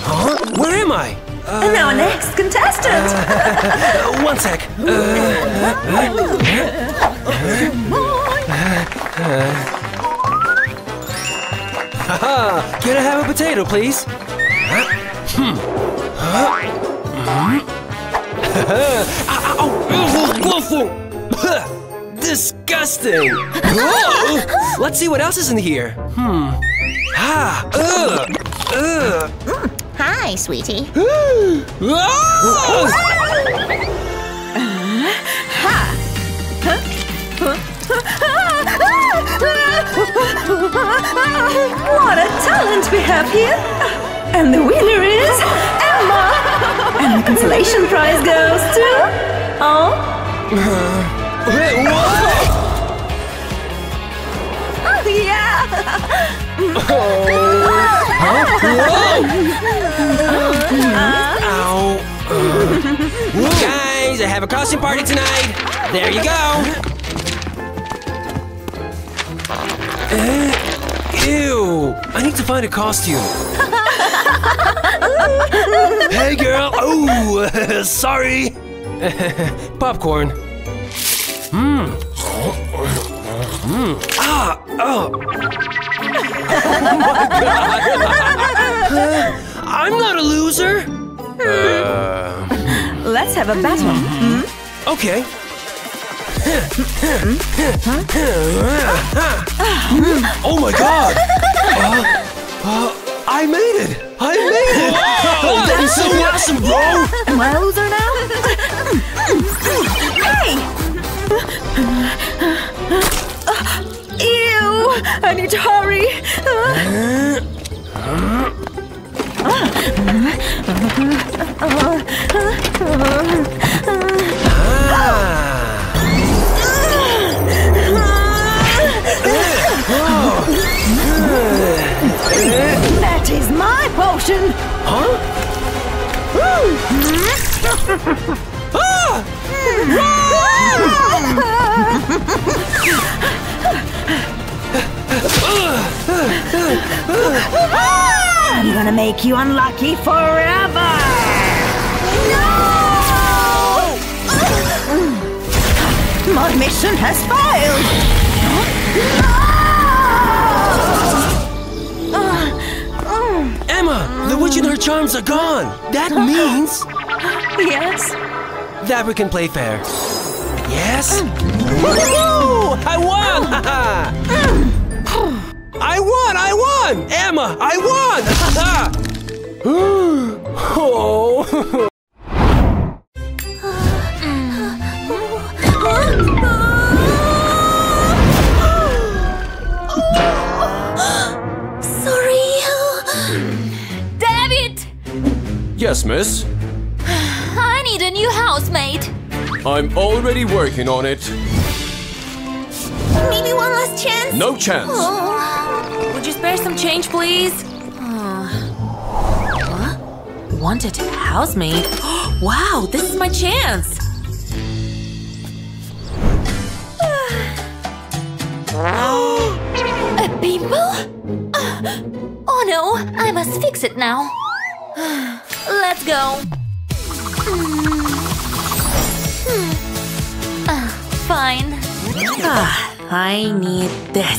Huh? Where am I? And our next contestant. One sec. Can I have a potato, please? Disgusting! Whoa! Let's see what else is in here. Hi, sweetie. What a talent we have here! And the winner is Emma! And the consolation prize goes to... Wait, whoa! Oh, yeah! Ow! Guys, I have a costume party tonight! There you go! Ew! I need to find a costume. Hey, girl! Oh! Sorry! Popcorn. Oh my God! I'm not a loser! Let's have a battle. Okay. Oh my God! I made it! I made it! Oh, that is so awesome, bro! Am I a loser now? Hey! Ew! I need to hurry! That is my potion! Huh? I'm gonna make you unlucky forever! No! My mission has failed! No! Emma, the witch and her charms are gone! That means... Yes? That we can play fair. Yes? Woohoo! I won! I won! I won! Emma, I won! Oh! Yes, miss? I need a new housemate. I'm already working on it. Maybe one last chance? No chance. Oh. Would you spare some change, please? Huh? Wanted housemate? Wow, this is my chance. A pimple? Oh no, I must fix it now. Let's go. Fine. I need this.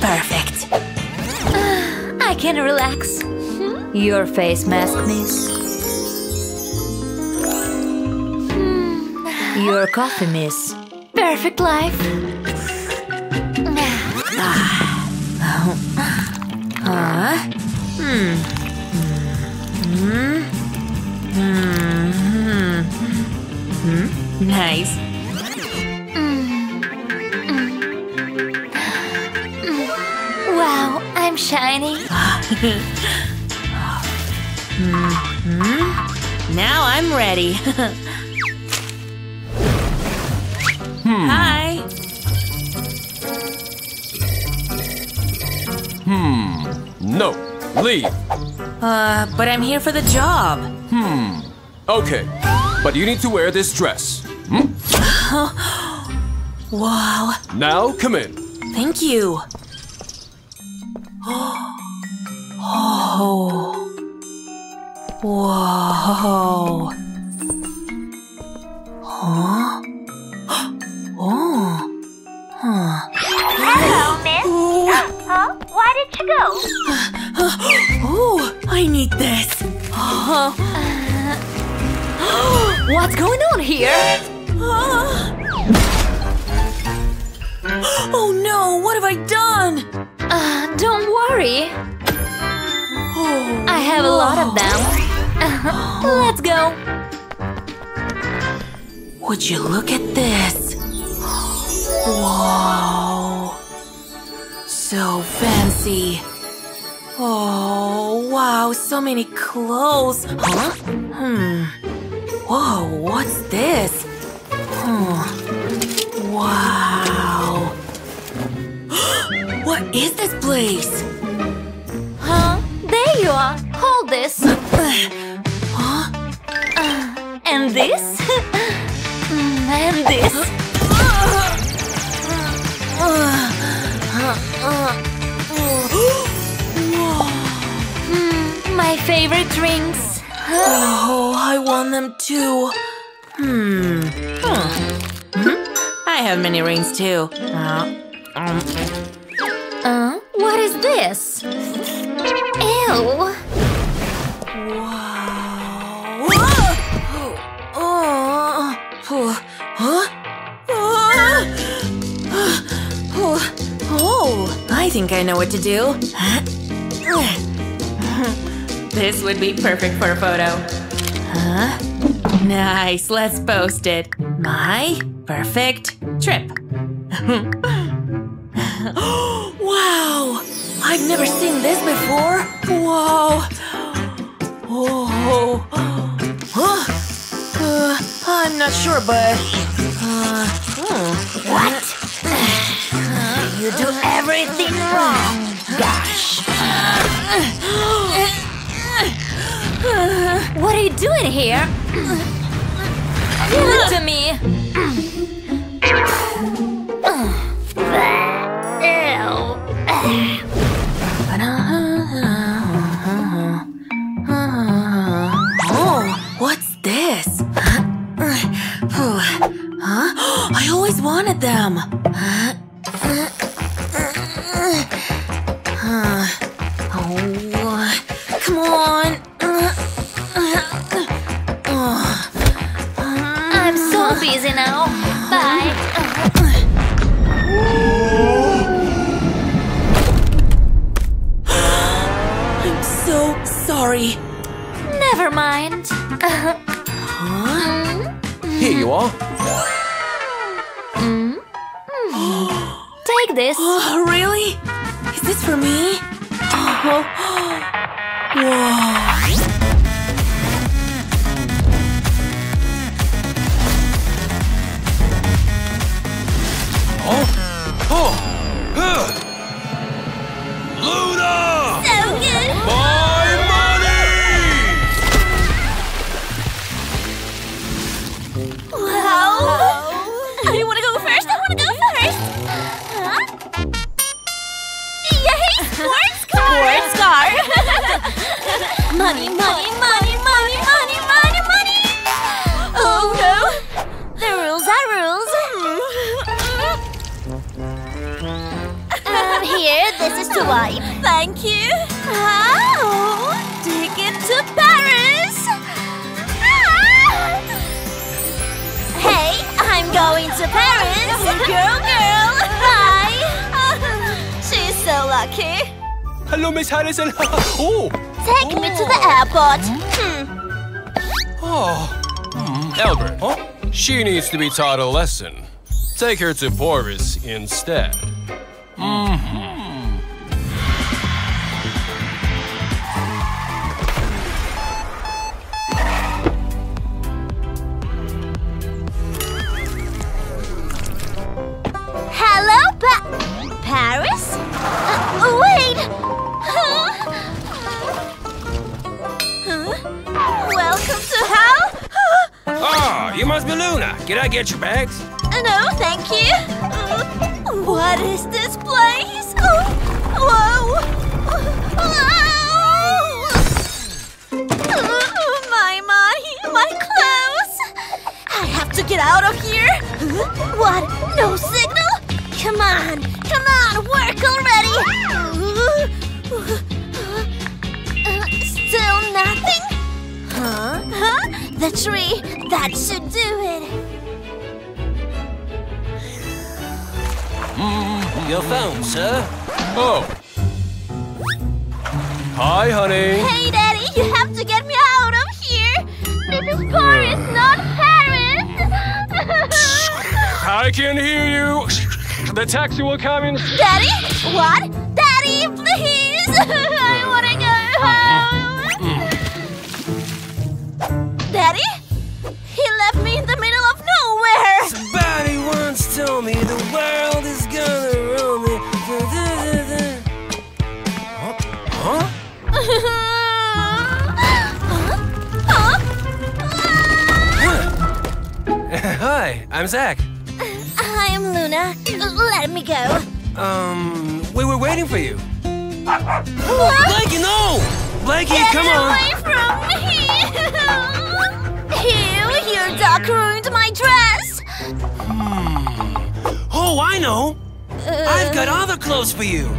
Perfect. I can relax. Your face mask, miss. Your coffee, miss. Perfect life. Nice. Wow, I'm shiny. Now I'm ready. Hi. No, leave. But I'm here for the job. Okay, but you need to wear this dress. Wow. Now come in. Thank you. Oh. Whoa. Huh? Oh. Huh. Hello, miss. Huh? Why did you go? Oh, I need this. What's going on here? Oh no, what have I done? Don't worry. I have a lot of them. Let's go. Would you look at this? Wow. So fancy. Oh, wow, so many clothes. Huh? Whoa, what's this? Wow. What is this place? Huh? There you are. Hold this. Huh? And this? And this? My favorite drinks. Oh, I want them too. I have many rings too. What is this? Ew. Wow. Oh, I think I know what to do. This would be perfect for a photo. Huh? Nice, let's post it. My perfect trip. Wow! I've never seen this before. Whoa! Oh! I'm not sure, but what? You do everything wrong. Gosh. What are you doing here? Give it to me. Oh, what's this? Huh? I always wanted them. Come on. I'm so busy now. Bye. I'm so sorry. Never mind. Huh? Here you are. Take this. Oh, really? Is this for me? Whoa. Luna! So good! My money! Wow! I wanna go first! I wanna go first! Huh? Yay! Sports car! Sports car! Money, money, money, money, money, money, money! Oh no! The rules are rules! Here, this is to wipe. Thank you. Oh, take it to Paris. Ah! Hey, I'm going to Paris. Girl. Bye. She's so lucky. Hello, Miss Harrison. Oh. Take me to the airport. Albert, she needs to be taught a lesson. Take her to Boris instead. Hello, Paris? Wait! Welcome to hell? Oh, you must be Luna. Can I get your bags? No, thank you. What is this place? Whoa! My clothes! I have to get out of here! What? No signal? Come on! Come on! Work already! Still nothing? Huh? Huh? The tree! That should do it! Your phone, sir. Oh. Hi, honey. Hey, Daddy, you have to get me out of here. This is Paris, not Paris. I can hear you. The taxi will come in. Daddy? What? Daddy, please. I want to go home. Daddy? He left me in the middle of nowhere. Somebody once told me the world is gonna roll me. Huh? Hi, I'm Zach. I'm Luna. Let me go. We were waiting for you. Blakey, no! Blakey, come on! Get away from me! Ew, your dog ruined my dress! Oh, I know! I've got other clothes for you!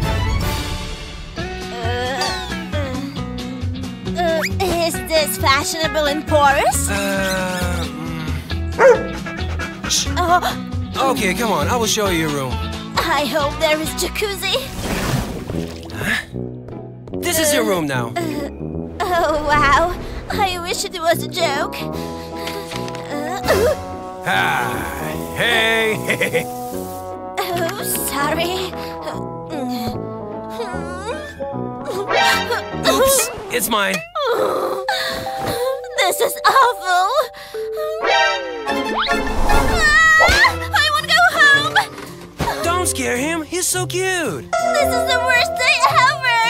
Is this fashionable in Paris? Okay, come on, I will show you your room. I hope there is jacuzzi. Huh? This is your room now. Oh, wow. I wish it was a joke. Hey! Oh, sorry. Oops, it's mine. This is awful. I want to go home. Don't scare him. He's so cute. This is the worst day ever.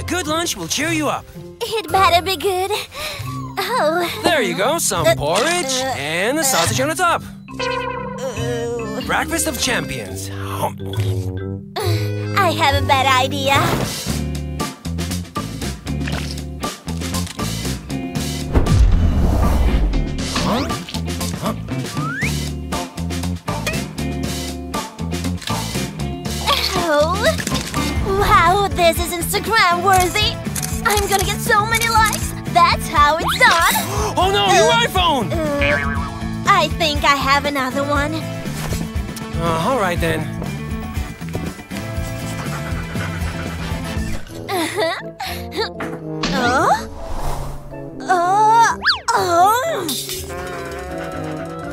A good lunch will cheer you up. It better be good. Oh. There you go. Some porridge and a sausage on the top. Breakfast of champions. I have a bad idea. Oh! Wow, this is Instagram worthy. I'm gonna get so many likes! That's how it's done! Oh no, your iPhone! I think I have another one. Alright then.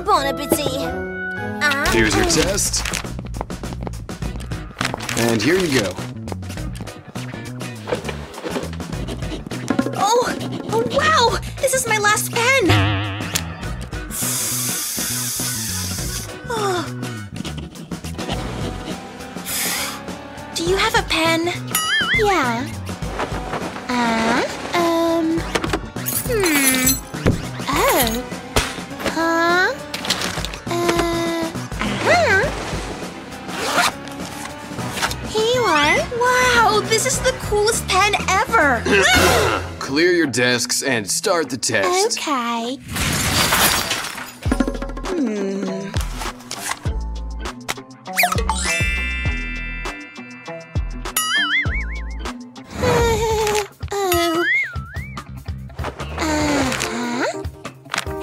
Bon appetit. Here's your test. And here you go. Oh, wow! This is my last pen! Oh. Do you have a pen? Yeah. Oh. Here you are. Wow, this is the coolest pen ever! Clear your desks and start the test. Okay.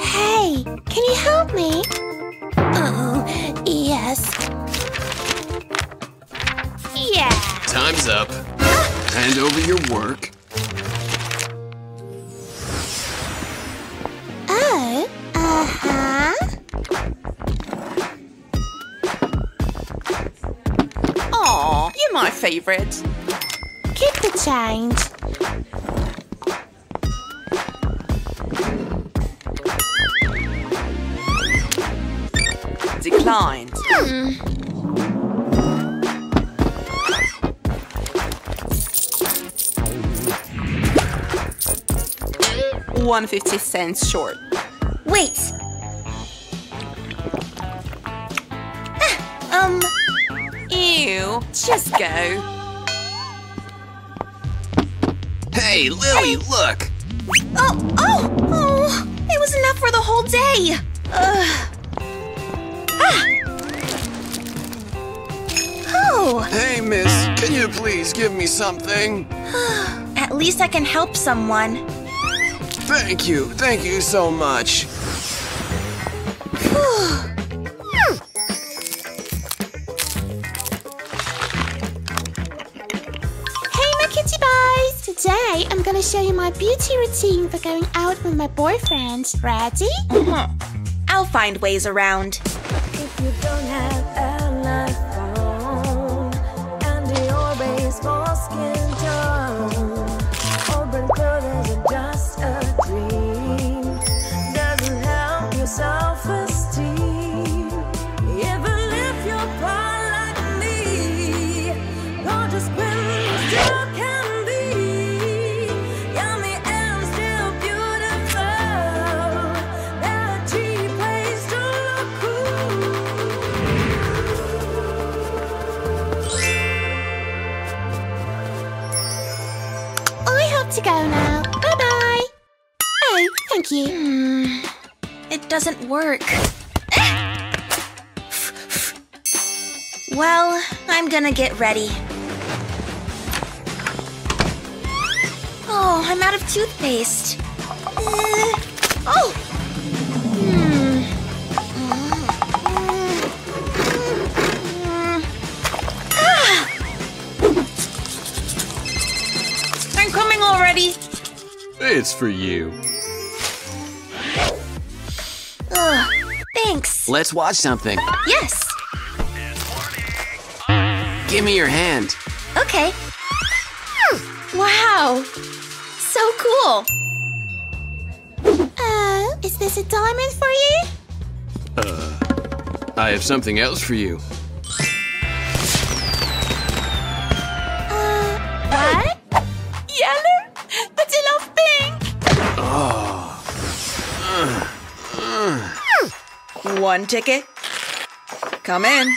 Hey, can you help me? Oh, yes. Yeah. Time's up. Hand over your work. My favorite. Keep the change. Declined. $1.50 short. Wait. Just go. Hey, Lily, look! Oh! It was enough for the whole day! Oh! Hey, miss, can you please give me something? At least I can help someone. Thank you so much. Today, I'm gonna show you my beauty routine for going out with my boyfriend. Ready? I'll find ways around. If you don't have an iPhone and your baseball skin tone, open curtains are just a dream. Doesn't help your self-esteem. Even if you're part like me, gorgeous women still can. To go now. Bye-bye. Hey, thank you. It doesn't work. Well, I'm gonna get ready. Oh, I'm out of toothpaste. Already. It's for you. Ugh, thanks. Let's watch something. Yes. Give me your hand. Okay. Wow. So cool. Is this a diamond for you? I have something else for you. One ticket. Come in.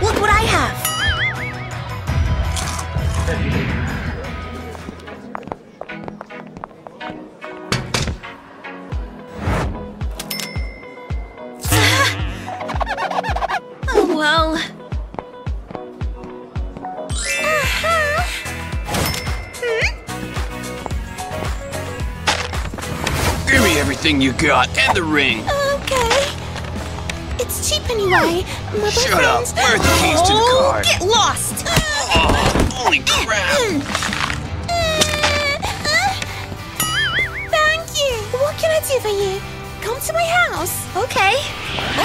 Look what I have. Well... Give me everything you got, and the ring. Okay. It's cheap anyway. Shut up. Where are the keys to the car? Get lost. Oh, holy crap. Thank you. What can I do for you? Come to my house. Okay.